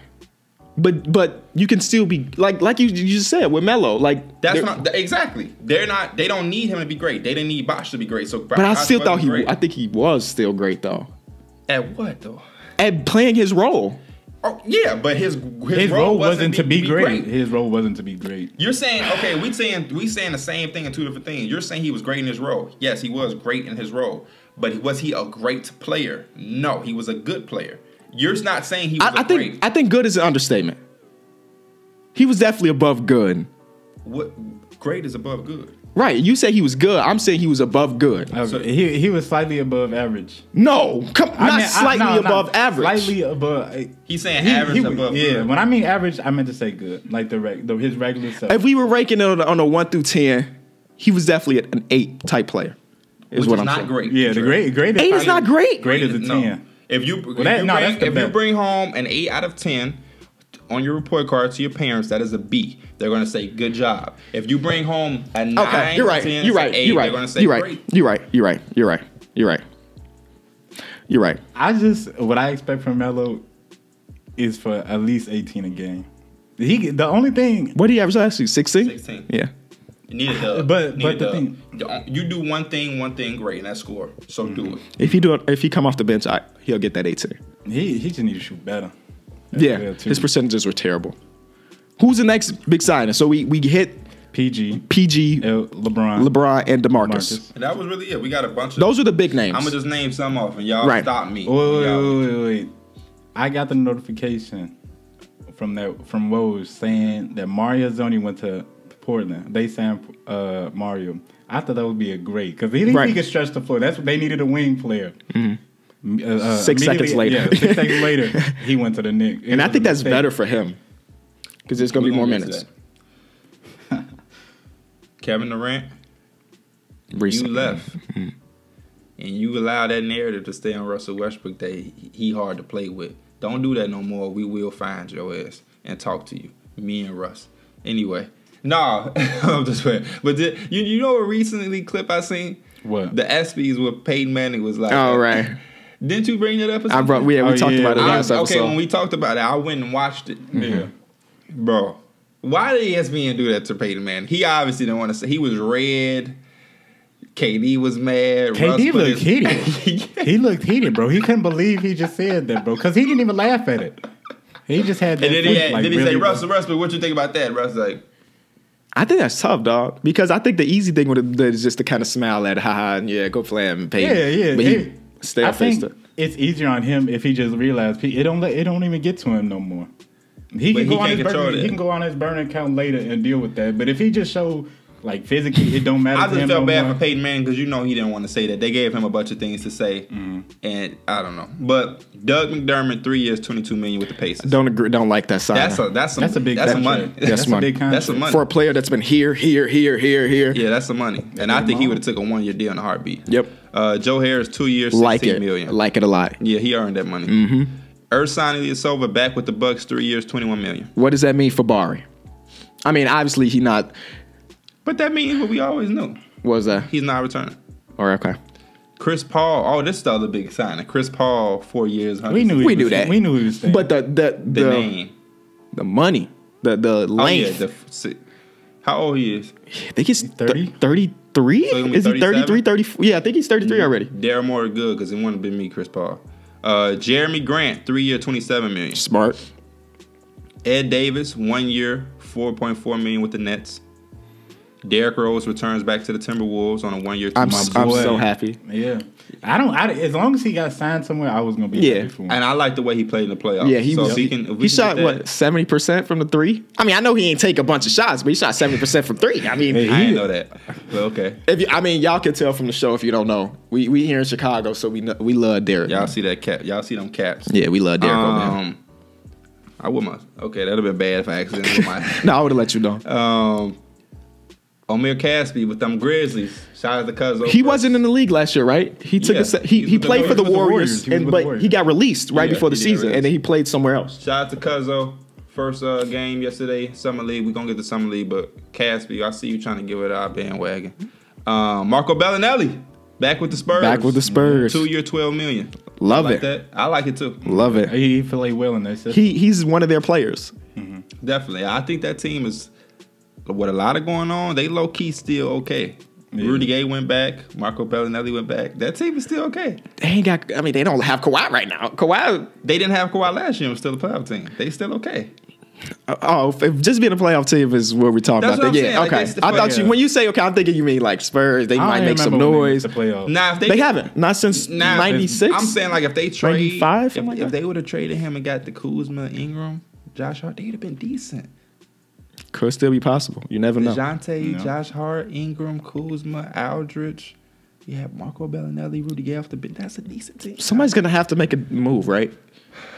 But you can still be like you just said with Melo. Like that's not exactly. They don't need him to be great. They didn't need Bosh to be great. So I think he was still great though. At what though? At playing his role. Oh yeah, but his role wasn't to be great. His role wasn't to be great. You're saying, okay, we saying the same thing in two different things. You're saying he was great in his role. Yes, he was great in his role. But was he a great player? No, he was a good player. You're not saying he was I think good is an understatement. He was definitely above good. What great is above good? Right. You say he was good. I'm saying he was above good. Okay. So he was slightly above average. No. Not slightly above average. Slightly above. He's saying average above good. Yeah. When I mean average, I meant to say good. Like his regular stuff. If we were ranking it on a 1 through 10, he was definitely an 8 type player. Which is not great. Yeah, the great. 8 is not great. Great is a 10. No. If you bring home an 8 out of 10 on your report card to your parents, that is a B. They're going to say good job. If you bring home a 9, okay, you're right, 10, 8, they're going to say great. You're right. What I expect from Melo is for at least 18 a game. The only thing. What did he average last year? 16? 16. Yeah. You do one thing great, and that's score. So do it. If he come off the bench, he'll get that 18. He just need to shoot better. Yeah, his percentages were terrible. Who's the next big signing? So we hit PG, LeBron, and DeMarcus. And that was really it. We got a bunch of those are the big names. I'm gonna just name some off, and y'all stop me. Wait. I got the notification from Woj saying that Mario Zoni went to Portland. They signed Mario. I thought that would be a great because he could stretch the floor. That's what they needed, a wing player. Mm-hmm. 6 seconds later, yeah, 6 seconds later, he went to the Knicks, and I think that's better for him because there's gonna be more minutes. Kevin Durant, you left, and you allow that narrative to stay on Russell Westbrook that he hard to play with. Don't do that no more. We will find your ass and talk to you, me and Russ. Anyway. Nah, I'm just playing. But you know a recently clip I seen? What? The ESPYs with Peyton Manning was like. Oh, right. Didn't you bring that up? We talked about it last episode. Okay, when we talked about it, I went and watched it. Yeah. Bro, why did ESPN do that to Peyton Manning? He obviously didn't want to say. He was red. KD was mad. KD looked heated. He looked heated, bro. He couldn't believe he just said that, bro. Because he didn't even laugh at it. He just had that. And then he really say, Russell, what you think about that? Russell's like, I think that's tough, dog. Because I think the easy thing would have is just to kind of smile at, haha, and yeah, go play him, Peyton. Yeah. But he stay on Facebook. It's easier on him if he just realized it don't even get to him no more. He can go on his burner account later and deal with that. But if he just show Like, physically, it don't matter. I just felt bad for Peyton Manning because, you know, he didn't want to say that. They gave him a bunch of things to say, and I don't know. But Doug McDermott, 3 years, $22 million with the Pacers. Don't agree. Don't like that sign. That's a big money. That's money. That's a money for a player that's been here. Yeah, that's the money. And I think he would have took a 1 year deal in a heartbeat. Yep. Joe Harris, 2 years, $16 million. Like it a lot. Yeah, he earned that money. Ersan Ilyasova back with the Bucks, 3 years, $21 million. What does that mean for Bari? I mean, obviously he not. But that means what we always knew. What was that? He's not returning. All right, okay. Chris Paul. Oh, this is the other big signing. Chris Paul, 4 years. We knew that. We knew he was staying. But the name, the money, the length. Oh, yeah, how old he is? I think he's 30? 33? So is he 33, 34? Yeah, I think he's 33 already. Daryl Morey good because he wouldn't have been me, Chris Paul. Jeremy Grant, 3 year, $27 million. Smart. Ed Davis, 1 year, $4.4 million with the Nets. Derrick Rose returns back to the Timberwolves on a 1 year. I'm so happy. Yeah, I as long as he got signed somewhere, I was gonna be happy for him. And I like the way he played in the playoffs. Yeah, he shot what, 70% from the three. I mean, I know he ain't take a bunch of shots, but he shot 70% from three. I mean, I didn't know that. But okay, y'all can tell from the show if you don't know. We here in Chicago, so we love Derrick. Y'all see that cap? Y'all see them caps? Yeah, we love Derrick. I would my okay. That'd have been bad if I accidentally. No, I would have let you know. Omer Caspi with them Grizzlies. Shout out to Cuzzo. He wasn't in the league last year, right? He took he played for the Warriors, but he got released right before the season, and then he played somewhere else. Shout out to Cuzzo. First game yesterday, Summer League. We're going to get the Summer League, but Caspi, I see you trying to give it our bandwagon. Marco Bellinelli, back with the Spurs. Back with the Spurs. 2 year, $12 million. Love it. That. I like it too. Love it. He played well in that system. He's one of their players. Definitely. I think that team is... with a lot of going on, they low key still okay. Yeah. Rudy Gay went back. Marco Bellinelli went back. That team is still okay. They ain't got. I mean, they don't have Kawhi right now. Kawhi. They didn't have Kawhi last year. It was still a playoff team. They still okay. Oh, just being a playoff team is what we're talking about. Yeah, like, okay. I thought you when you say okay, I'm thinking you mean like Spurs. They might make some noise. Nah, if they haven't. Not since '96. I'm saying like if they trade if they would have traded him and got the Kuzma, Ingram, Josh Hart, they'd have been decent. Could still be possible. You never know. DeJounte, Josh Hart, Ingram, Kuzma, Aldridge. You have Marco Bellinelli, Rudy Gay off the bench. That's a decent team. Somebody's gonna have to make a move, right?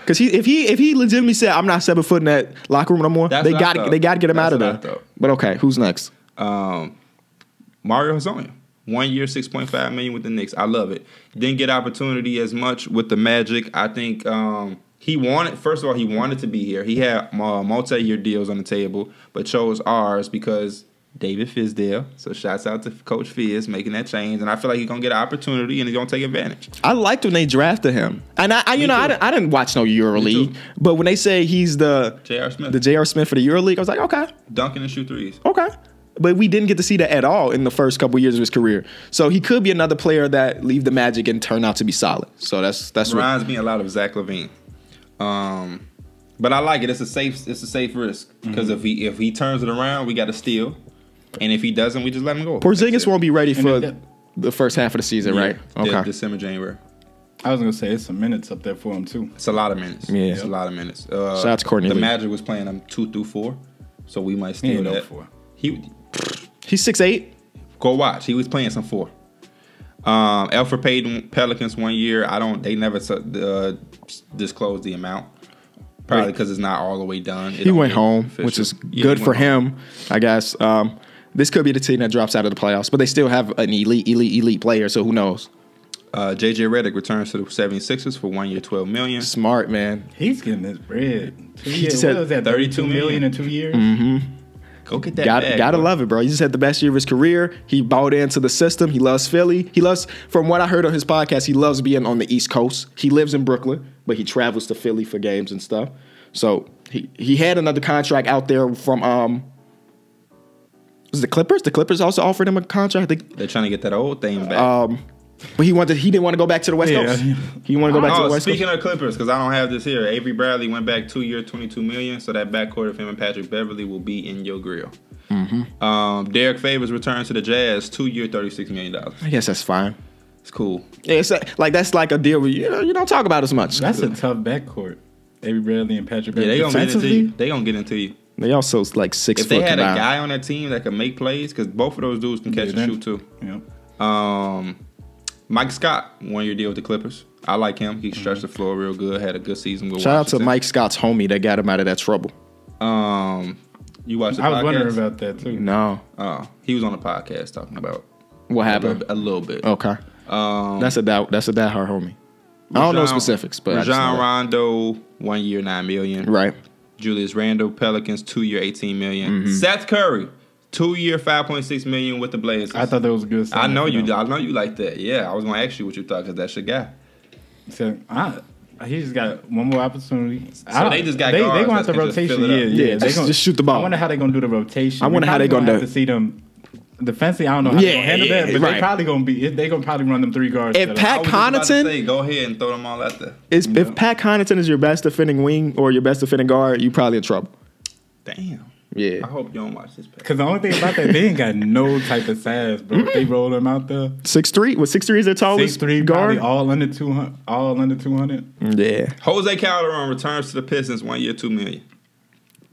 Because if he legitimately said I'm not 7 foot in that locker room no more, they got to get him out of there. But okay, who's next? Mario Hezonja, 1 year, $6.5 million with the Knicks. I love it. Didn't get opportunity as much with the Magic. I think. He wanted, first of all, he wanted to be here. He had multi-year deals on the table, but chose ours because David Fizdale. So shouts out to Coach Fizz making that change. And I feel like he's going to get an opportunity and he's going to take advantage. I liked when they drafted him. And I didn't watch no EuroLeague, but when they say he's the J.R. Smith. The J.R. Smith for the EuroLeague, I was like, okay. Dunking and shoot threes. Okay. But we didn't get to see that at all in the first couple years of his career. So he could be another player that leave the Magic and turn out to be solid. So that's reminds me a lot of Zach LaVine. But I like it. It's a safe risk because if he turns it around, we got to steal, and if he doesn't, we just let him go. Porzingis won't be ready for the first half of the season, right? Okay, December, January. I was gonna say it's some minutes up there for him too. It's a lot of minutes. Yeah, it's a lot of minutes. Shout out to Courtney Lee. The Magic was playing him 2 through 4, so we might steal that. He's 6'8". Go watch. He was playing some 4. Elfrid Payton, Pelicans, 1 year. They never disclosed the amount. Probably because it's not all the way done. He went home, which is good for him, I guess. This could be the team that drops out of the playoffs, but they still have an elite player, so who knows? JJ Redick returns to the 76ers for 1 year, $12 million. Smart, man. He's getting his bread. He just had $32 million in 2 years. Go get that bag. Gotta love it, bro. He just had the best year of his career. He bought into the system. He loves Philly. He loves, from what I heard on his podcast, he loves being on the East Coast. He lives in Brooklyn, but he travels to Philly for games and stuff. So he had another contract out there from was it the Clippers? The Clippers also offered him a contract. They're trying to get that old thing back. But he didn't want to go back to the West Coast. He wanted to go back to the West Coast. Speaking of Clippers, because I don't have this here, Avery Bradley went back 2 year, $22 million. So that backcourt of him and Patrick Beverly will be in your grill. Derek Favors returns to the Jazz, 2 year, $36 million. I guess that's fine. It's cool. Yeah, it's like that's like a deal where you don't talk about as much. That's a tough backcourt. Avery Bradley and Patrick Beverly. Yeah, they're gonna get into you. They also like 6 foot. If they had a guy on their team that could make plays, because both of those dudes can catch and shoot too. Yeah. Mike Scott, 1 year deal with the Clippers. I like him. He stretched the floor real good. Had a good season with Washington. Shout out to Mike Scott's homie that got him out of that trouble. You watched the podcast? I was wondering about that too. No. He was on a podcast talking about what happened. A little bit. Okay. That's a homie. Rajon, I don't know specifics, but Rajon Rondo, 1 year, $9 million. Right. Julius Randle, Pelicans, 2 year, $18 million. Seth Curry, 2 year, $5.6 million with the Blazers. I thought that was a good. I know you like that. Yeah, I was gonna ask you what you thought because that's your guy. So he just got one more opportunity. So they just got guards. They want the rotation. Yeah. Just shoot the ball. I wonder how they gonna do the rotation. I wonder how they gonna do. To see them. Defensively, I don't know how they're going to handle that, but right. they're probably run them three guards. If Pat Connaughton... go ahead and throw them all out there. If Pat Connaughton is your best defending wing or your best defending guard, you're probably in trouble. Damn. Yeah. I hope you don't watch this. Because the only thing about that, they ain't got no type of size, bro. They roll them out there. 6'3"? Well, 6'3" is their tallest 6'3", guard? All under 200. All under 200. Yeah. Jose Calderon returns to the Pistons, 1 year, $2 million.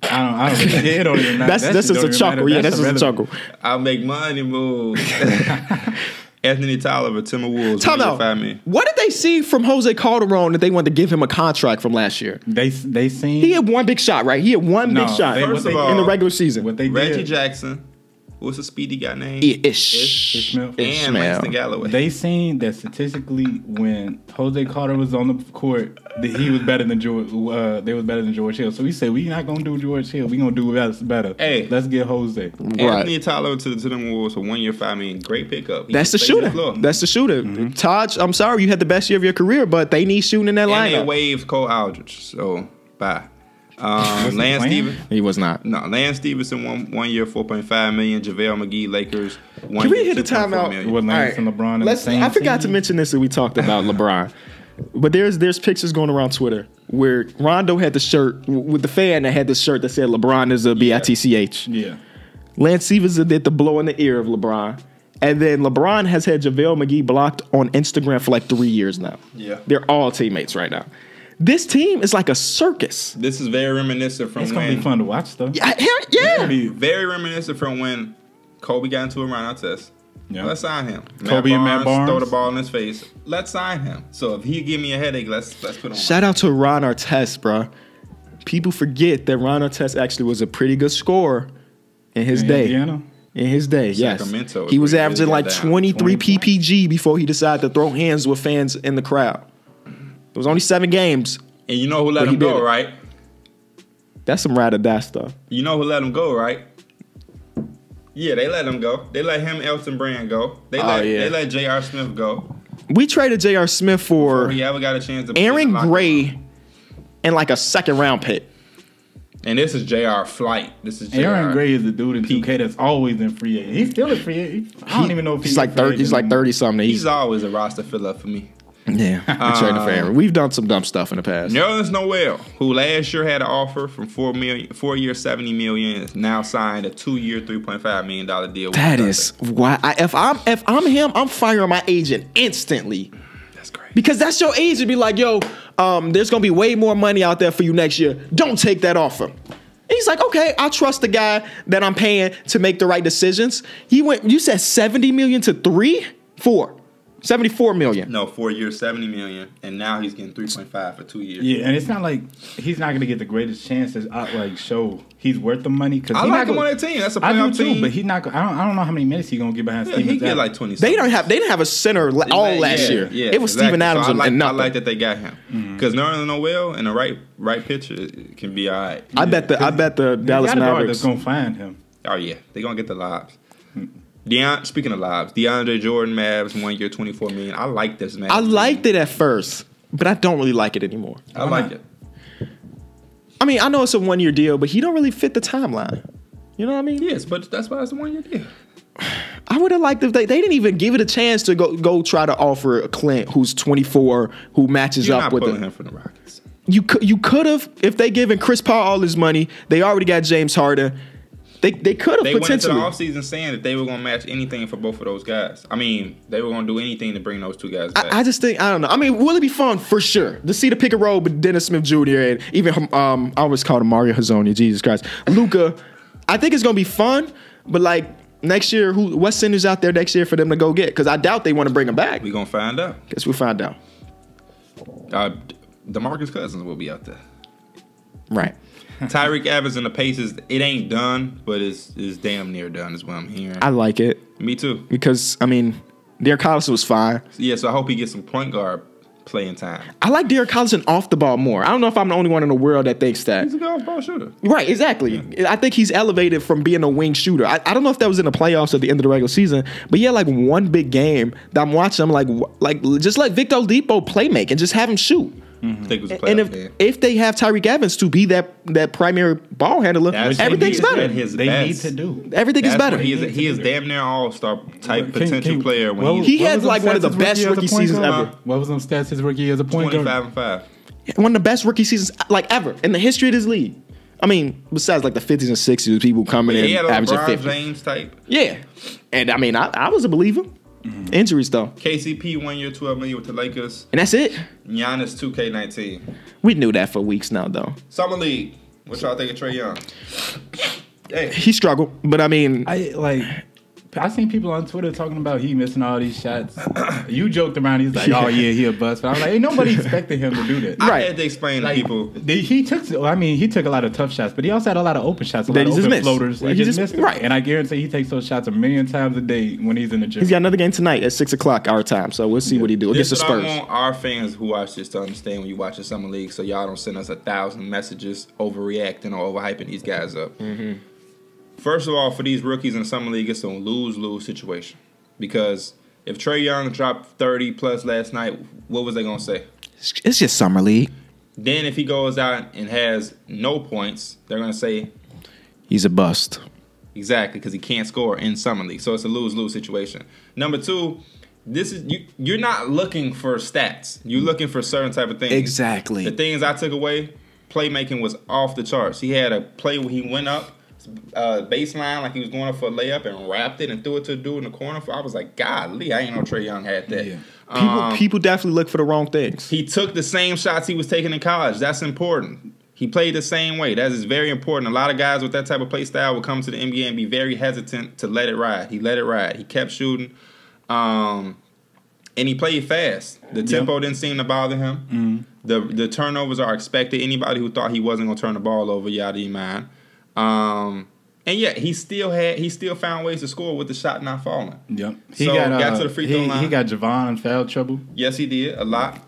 I don't it don't even matter. That's just a chuckle. I'll make money move. Anthony Tolliver, Timberwolves, $5 million. What did they see from Jose Calderon that they wanted to give him a contract from last year? They seen he had one big shot, right? He had one big shot in the regular season. What they did, Reggie Jackson, what's the speedy guy name? Ishmael. And Langston Galloway. They seen that statistically when Jose Carter was on the court, that he was better than George. They was better than George Hill. So we said we not gonna do George Hill. We gonna do us better. Hey, let's get Jose. Right. Anthony Tyler to the Wolves for 1 year, $5 million. Great pickup. That's the shooter. That's the shooter. Taj, I'm sorry, you had the best year of your career, but they need shooting in that lineup. And they waived Cole Aldridge. So bye. Lance Stevenson. He was not. No, Lance Stevenson, one year, $4.5 million. JaVale McGee, Lakers. Can we hit a timeout? With Lance and LeBron. I forgot to mention this when we talked about LeBron, but there's pictures going around Twitter where Rondo had the shirt with the fan that had the shirt that said LeBron is a bitch. Yeah. Lance Stevenson did the blow in the ear of LeBron. And then LeBron has had JaVale McGee blocked on Instagram for like 3 years now. Yeah. They're all teammates right now. This team is like a circus. This is very reminiscent from when... It's going to be fun to watch, though. Yeah. Very reminiscent from when Kobe got into a run-out test. Yep. Let's sign him. Kobe and Matt Barnes throw the ball in his face. Let's sign him. So if he give me a headache, let's put him on. Shout out to Ron Artest, bro. People forget that Ron Artest actually was a pretty good scorer in his day. Indiana. In his day, Sacramento, yes. He was averaging like 23 PPG before he decided to throw hands with fans in the crowd. It was only 7 games. And you know who let him go, right? That's some ride or die stuff. You know who let him go, right? Yeah, they let him go. They let him, Elton Brand go. They let J.R. Smith go. We traded J.R. Smith for before he ever got a chance to Aaron Gray and like a second-round pick. And this is J.R. Flight. This is J.R. Aaron Gray is the dude in 2K that's always in free agent. He's still in free agent. I don't even know if he's like 30. He's like 30-something. He's always a roster filler for me. Yeah, we've done some dumb stuff in the past. Nerlens Noel, who last year had an offer from four year, $70 million, is now signed a 2 year, $3.5 million deal. That is why if I'm him, I'm firing my agent instantly. That's great because that's your agent. Be like, yo, there's gonna be way more money out there for you next year. Don't take that offer. He's like, okay, I trust the guy that I'm paying to make the right decisions. He went. You said $70 million to 3, 4. $74 million. No, 4 years, $70 million, and now he's getting 3.5 for 2 years. Yeah, and it's not like he's not going to get the greatest chance to like show he's worth the money. Cause I like him on that team. That's a playoff team. I do too, but he's not. I don't know how many minutes he's going to get behind. Yeah, Steven. He get like 20. They didn't have a center all last year. Yeah, it was exactly. Steven Adams. So I like that they got him because Nerlens Noel and the right pitcher can be all right. I bet the Dallas Mavericks going to find him. Oh yeah, they're going to get the lobs. Speaking of lives, DeAndre Jordan, Mavs, 1 year, $24 million. I like this Mavs. I liked it at first, but I don't really like it anymore. Why not? I mean, I know it's a 1 year deal, but he don't really fit the timeline. You know what I mean? Yes, but that's why it's a 1 year deal. I would have liked if they didn't even give it a chance to go try to offer a Clint who's 24 who matches up with him for the Rockets. You could have if they given Chris Paul all his money. They already got James Harden. They could have potentially. They went into the offseason saying that they were going to match anything for both of those guys. I mean, they were going to do anything to bring those two guys back. I just think, I don't know. I mean, will it be fun? For sure. To see the pick and roll with Dennis Smith Jr. and even, I always called him Mario Hezonja, Jesus Christ. Luka, I think it's going to be fun, but like next year, what center's out there next year for them to go get? Because I doubt they want to bring him back. We're going to find out. Guess we'll find out. DeMarcus Cousins will be out there. Right. Tyreek Evans and the Pacers, it ain't done, but it's damn near done is what I'm hearing. I like it. Me too. Because, I mean, Derek Collison was fine. Yeah, so I hope he gets some point guard playing time. I like Derek Collison off the ball more. I don't know if I'm the only one in the world that thinks that. He's a good off-ball shooter. Right, exactly. Yeah. I think he's elevated from being a wing shooter. I don't know if that was in the playoffs at the end of the regular season, but yeah, like one big game that I'm watching, I'm like just let Victor Oladipo playmaking, just have him shoot. Mm-hmm. I think it was a playoff game. If they have Tyreek Evans to be that primary ball handler, everything's better. Everything is better. He is damn near all-star type potential player. He had like one of the best rookie seasons ever. What was his stats his rookie as a point guard? 25 and 5. One of the best rookie seasons like ever in the history of this league. I mean, besides like the 50s and 60s, people coming in averaging 50. He had a LeBron James type. Yeah, and I mean, I was a believer. Mm-hmm. Injuries though. KCP 1 year, $12 million with the Lakers, and that's it. Giannis 2K19. We knew that for weeks now though. Summer League. What y'all think of Trae Young? Hey. He struggled, but I mean, I seen people on Twitter talking about he missing all these shots. You joked around. He's like, oh yeah, he a bust. But I was like, ain't nobody expected him to do that. I had to explain to people. He took a lot of tough shots, but he also had a lot of open shots, a lot of open floaters. He just missed. Right. And I guarantee he takes those shots 1,000,000 times a day when he's in the gym. He's got another game tonight at 6 o'clock our time, so we'll see what he do against the Spurs. I want our fans who watch this to understand when you watch the Summer League, so y'all don't send us 1,000 messages overreacting or overhyping these guys up. Mm-hmm. First of all, for these rookies in the Summer League, it's a lose-lose situation. Because if Trae Young dropped 30-plus last night, what was they going to say? It's just Summer League. Then if he goes out and has no points, they're going to say... he's a bust. Exactly, because he can't score in Summer League. So it's a lose-lose situation. Number two, this is you're not looking for stats. You're looking for certain type of things. Exactly. The things I took away, playmaking was off the charts. He had a play where he went up. Baseline, like he was going up for a layup and wrapped it and threw it to a dude in the corner. I was like, golly, I ain't know Trae Young had that. Yeah. People definitely look for the wrong things. He took the same shots he was taking in college. That's important. He played the same way. That is very important. A lot of guys with that type of play style will come to the NBA and be very hesitant to let it ride. He let it ride. He kept shooting. And he played fast. The tempo didn't seem to bother him. Mm-hmm. The turnovers are expected. Anybody who thought he wasn't going to turn the ball over, y'all didn't mind. And yeah, he still found ways to score with the shot not falling. Yep. He got to the free throw line. He got Javon in foul trouble. Yes, he did a lot.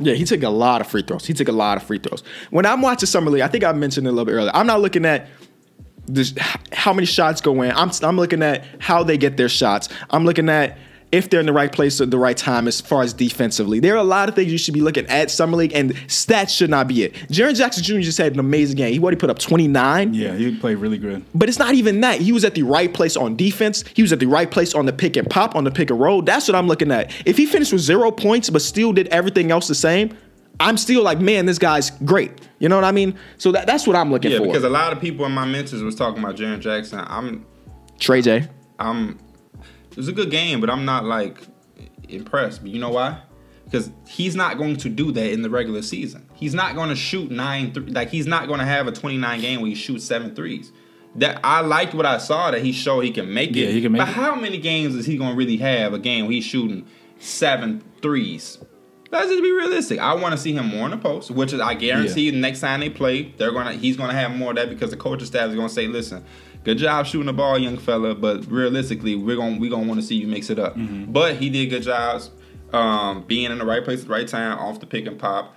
Yeah, he took a lot of free throws. When I'm watching Summer League, I think I mentioned it a little bit earlier. I'm not looking at this, how many shots go in. I'm looking at how they get their shots. I'm looking at if they're in the right place at the right time as far as defensively. There are a lot of things you should be looking at Summer League, and stats should not be it. Jaren Jackson Jr. just had an amazing game. He already put up 29. Yeah, he played really good. But it's not even that. He was at the right place on defense. He was at the right place on the pick and pop, on the pick and roll. That's what I'm looking at. If he finished with 0 points but still did everything else the same, I'm still like, man, this guy's great. You know what I mean? So that's what I'm looking for. Yeah, because a lot of people in my mentors was talking about Jaren Jackson. Trae J. It was a good game, but I'm not, like, impressed. But you know why? Because he's not going to do that in the regular season. He's not going to shoot 9 3. Like, he's not going to have a 29 game where he shoots 7 threes. That I liked what I saw, that he showed he can make it. Yeah, he can make it. But how many games is he going to really have a game where he's shooting 7 threes? Let's just be realistic. I want to see him more in the post, which is, I guarantee the next time they play, he's going to have more of that because the coaching staff is going to say, listen, good job shooting the ball, young fella, but realistically, we're gonna want to see you mix it up. Mm-hmm. But he did good jobs being in the right place at the right time, off the pick and pop.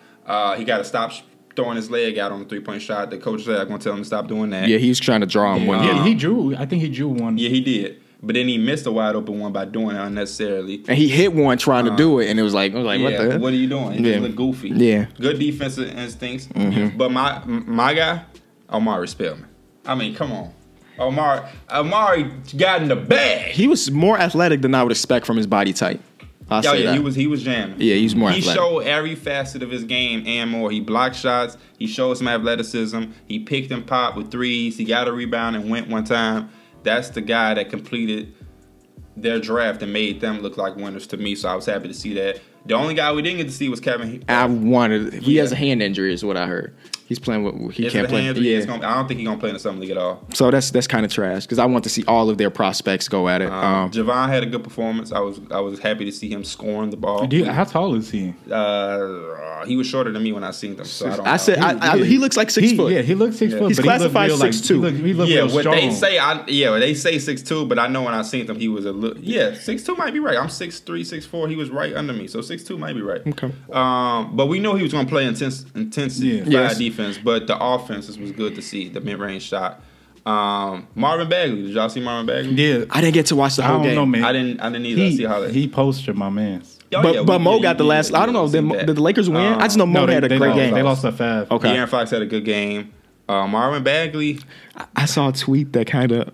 He got to stop throwing his leg out on the three-point shot. The coach said, I'm going to tell him to stop doing that. Yeah, he's trying to draw him one. Yeah, he drew. I think he drew one. Yeah, he did. But then he missed a wide-open one by doing it unnecessarily. And he hit one trying to do it, and it was like, what the hell? What are you doing? It just looked goofy. Yeah. Good defensive instincts. Mm-hmm. But my guy, Omari Spellman. I mean, come on. Omari got in the bag. He was more athletic than I would expect from his body type. He was jamming. Yeah, he's more athletic. He showed every facet of his game and more. He blocked shots. He showed some athleticism. He picked and popped with threes. He got a rebound and went one time. That's the guy that completed their draft and made them look like winners to me. So I was happy to see that. The only guy we didn't get to see was Kevin. He has a hand injury, is what I heard. He's playing with. He can't play. I don't think he's gonna play in the summer league at all. So that's kind of trash because I want to see all of their prospects go at it. Javon had a good performance. I was happy to see him scoring the ball. Dude, how tall is he? He was shorter than me when I seen him. So he looks like 6 foot. Yeah, he looks 6 foot. He's classified 6'2". They say 6'2", but I know when I seen him, he was a little. Yeah, 6'2" might be right. I'm 6'3", 6'4". He was right under me, so 6'2" might be right. Okay. But we know he was gonna play intensity. Yeah. Defense, but the offenses was good to see, the mid-range shot. Marvin Bagley, did y'all see Marvin Bagley? Yeah, I didn't get to watch the whole game. I don't know, man. I didn't either. I see how he posted my man's. But Mo got the last. I don't know. Did the Lakers win? I just know Mo had a great game. They lost by 5. Okay. De'Aaron Fox had a good game. Marvin Bagley. I saw a tweet that kind of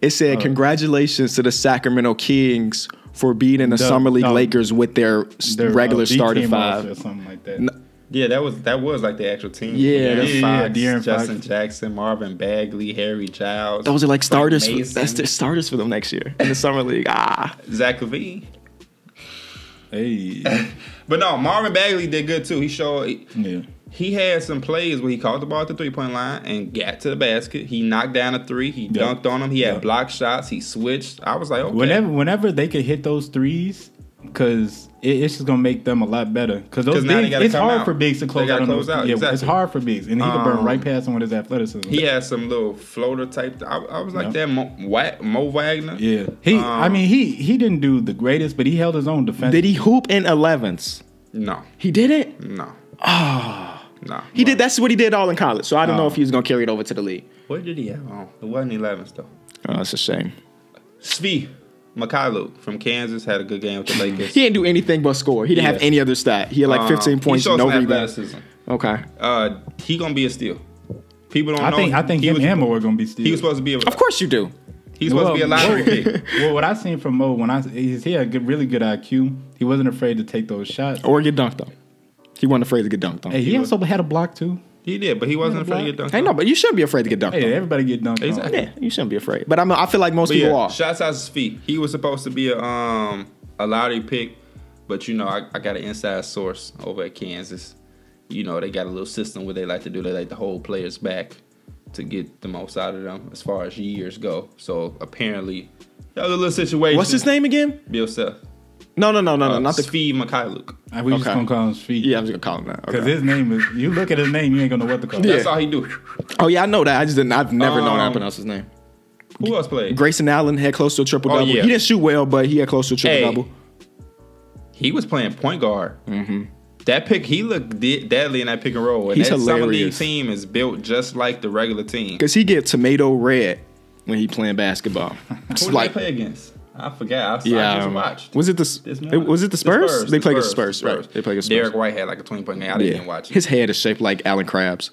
it said congratulations to the Sacramento Kings for beating the Summer League Lakers with their regular starting 5 or something like that. Yeah, that was like the actual team. Yeah, De'Aaron Fox, Justin Jackson, Marvin Bagley, Harry Giles. Those are like starters. That's their starters for them next year in the summer league. Zach Levine. Hey, but no, Marvin Bagley did good too. He showed. Yeah. He had some plays where he caught the ball at the three-point line and got to the basket. He knocked down a three. He dunked on him. He had blocked shots. He switched. I was like, okay. Whenever they could hit those threes. Because it's just going to make them a lot better. Because it's hard for bigs to close out. It's hard for bigs. And he can burn right past him with his athleticism. He has some little floater type. I was like Mo Wagner. Yeah. He didn't do the greatest, but he held his own defense. Did he hoop in 11s? No. He didn't? No. No. He did. That's what he did all in college. So I don't know if he was going to carry it over to the league. What did he have on? It wasn't 11s, though. Oh, that's a shame. Svi Mykhailiuk from Kansas had a good game with the Lakers. He didn't do anything but score. He didn't have any other stat. He had like 15 points, no rebounds. Okay. He gonna be a steal. People don't know. I think him and Mo are gonna be steals. He was supposed to be. Of course you do. He's supposed to be a lottery pick. Well, what I seen from Mo he had a really good IQ. He wasn't afraid to take those shots or get dunked on. He wasn't afraid to get dunked on. Hey, he also had a block too. He did, but he wasn't afraid to get dunked. Hey, no, but you shouldn't be afraid to get dunked. Hey, everybody get dunked. Exactly. Yeah, you shouldn't be afraid. But I feel like most people are. Shots out his feet. He was supposed to be a lottery pick, but you know I got an inside source over at Kansas. You know they got a little system where they like to do. They like to hold players back to get the most out of them as far as years go. So apparently, that was a little situation. What's his name again? Bill Self. No, not the Svi Mykhailiuk. We just gonna call him Svi. Yeah, I'm just gonna call him that because his name is. You look at his name, you ain't gonna know what to call him. That's all he do. Oh yeah, I know that. I've never known how to pronounce his name. Who else played? Grayson Allen had close to a triple double. He didn't shoot well, but he had close to a triple double. He was playing point guard. Mm-hmm. That pick, he looked deadly in that pick and roll. And that summer league team is built just like the regular team because he get tomato red when he playing basketball. Who did they play against? I forgot. I just watched. Was it the Spurs? The Spurs. They played against Spurs, right? They played against Spurs. Derek White had like a 20-point game. I didn't even watch it. His head is shaped like Alan Crabbe's.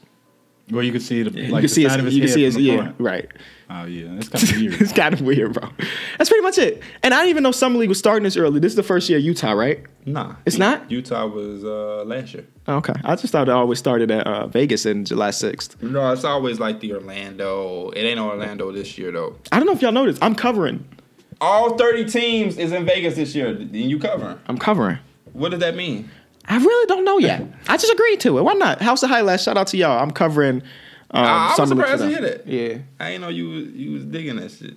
Well, you can see it. Like the side of his head. You can see his ear. Right. Oh yeah, that's kind of weird. It's kind of weird, bro. That's pretty much it. And I didn't even know Summer League was starting this early. This is the first year of Utah, right? Nah, it's not. Utah was last year. Oh, okay, I just thought it always started at Vegas in July 6th. No, it's always like the Orlando. It ain't Orlando this year though. I don't know if y'all noticed. I'm covering. All 30 teams is in Vegas this year. And you covering? I'm covering. What does that mean? I really don't know yet. I just agreed to it. Why not? House of Highlights. Shout out to y'all. I'm covering. I was surprised to hear that. Yeah. I didn't know you was digging that shit.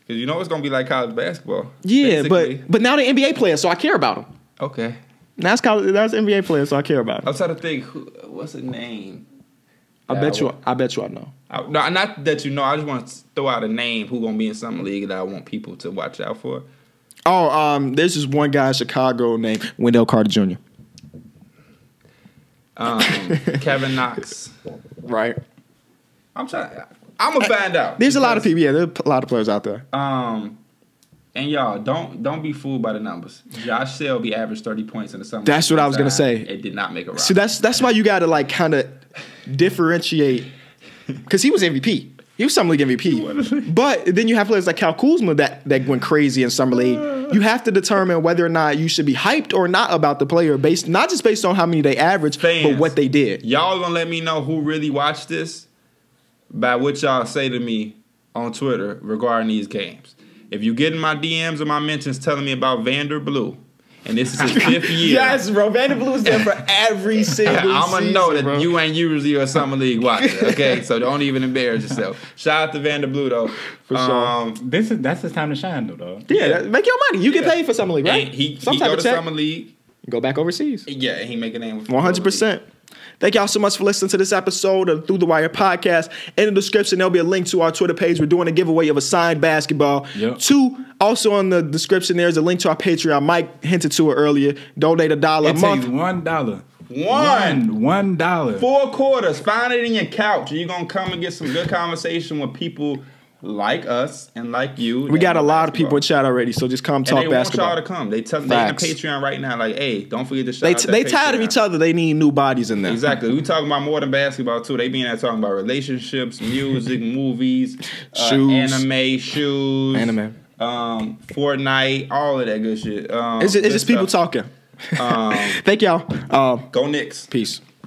Because you know it's gonna be like college basketball. Yeah, basically. but now they're NBA players, so I care about them. Okay. That's NBA players, so I care about them. I'm trying to think. What's his name? I bet you I know. No, not that you know. I just want to throw out a name who's going to be in some league that I want people to watch out for. Oh, there's this one guy in Chicago named Wendell Carter Jr. Kevin Knox. Right. I'm going to find out. There's a lot of people. Yeah, there's a lot of players out there. And y'all, don't be fooled by the numbers. Josh Selby averaged 30 points in the summer. That's what I was going to say. It did not make a roster. So that's why you got to like kind of differentiate. Because he was MVP. He was Summer League MVP. But then you have players like Kyle Kuzma that went crazy in Summer League. You have to determine whether or not you should be hyped or not about the player, based not just based on how many they averaged, fans, but what they did. Y'all gonna let me know who really watched this by what y'all say to me on Twitter regarding these games. If you get in my DMs or my mentions telling me about Vander Blue, and this is his fifth year. Yes, bro. Vander Blue is there for every single season. I'm going to know that, bro. You ain't usually a Summer League watcher, okay? So don't even embarrass yourself. Shout out to Vander Blue, though. For sure. That's his time to shine, though. Yeah, make your money. You get paid for Summer League, right? And he go to Summer League. Go back overseas. Yeah, and he make a name. 100%. Thank y'all so much for listening to this episode of Through the Wire podcast. In the description, there'll be a link to our Twitter page. We're doing a giveaway of a signed basketball. Yep. Also in the description, there's a link to our Patreon. Mike hinted to it earlier. Donate $1 a month. It takes $1. $1. 4 quarters. Find it in your couch. You're going to come and get some good conversation with people like us and like you. We got a lot of people in chat already, so just come talk basketball. They want y'all to come. They in the Patreon right now, like, hey, don't forget to shout out. They tired of each other. They need new bodies in there. Exactly. We talking about more than basketball too. They being there talking about relationships, music, movies, anime, Fortnite, all of that good shit. It's just people talking. Thank y'all. Go Knicks. Peace.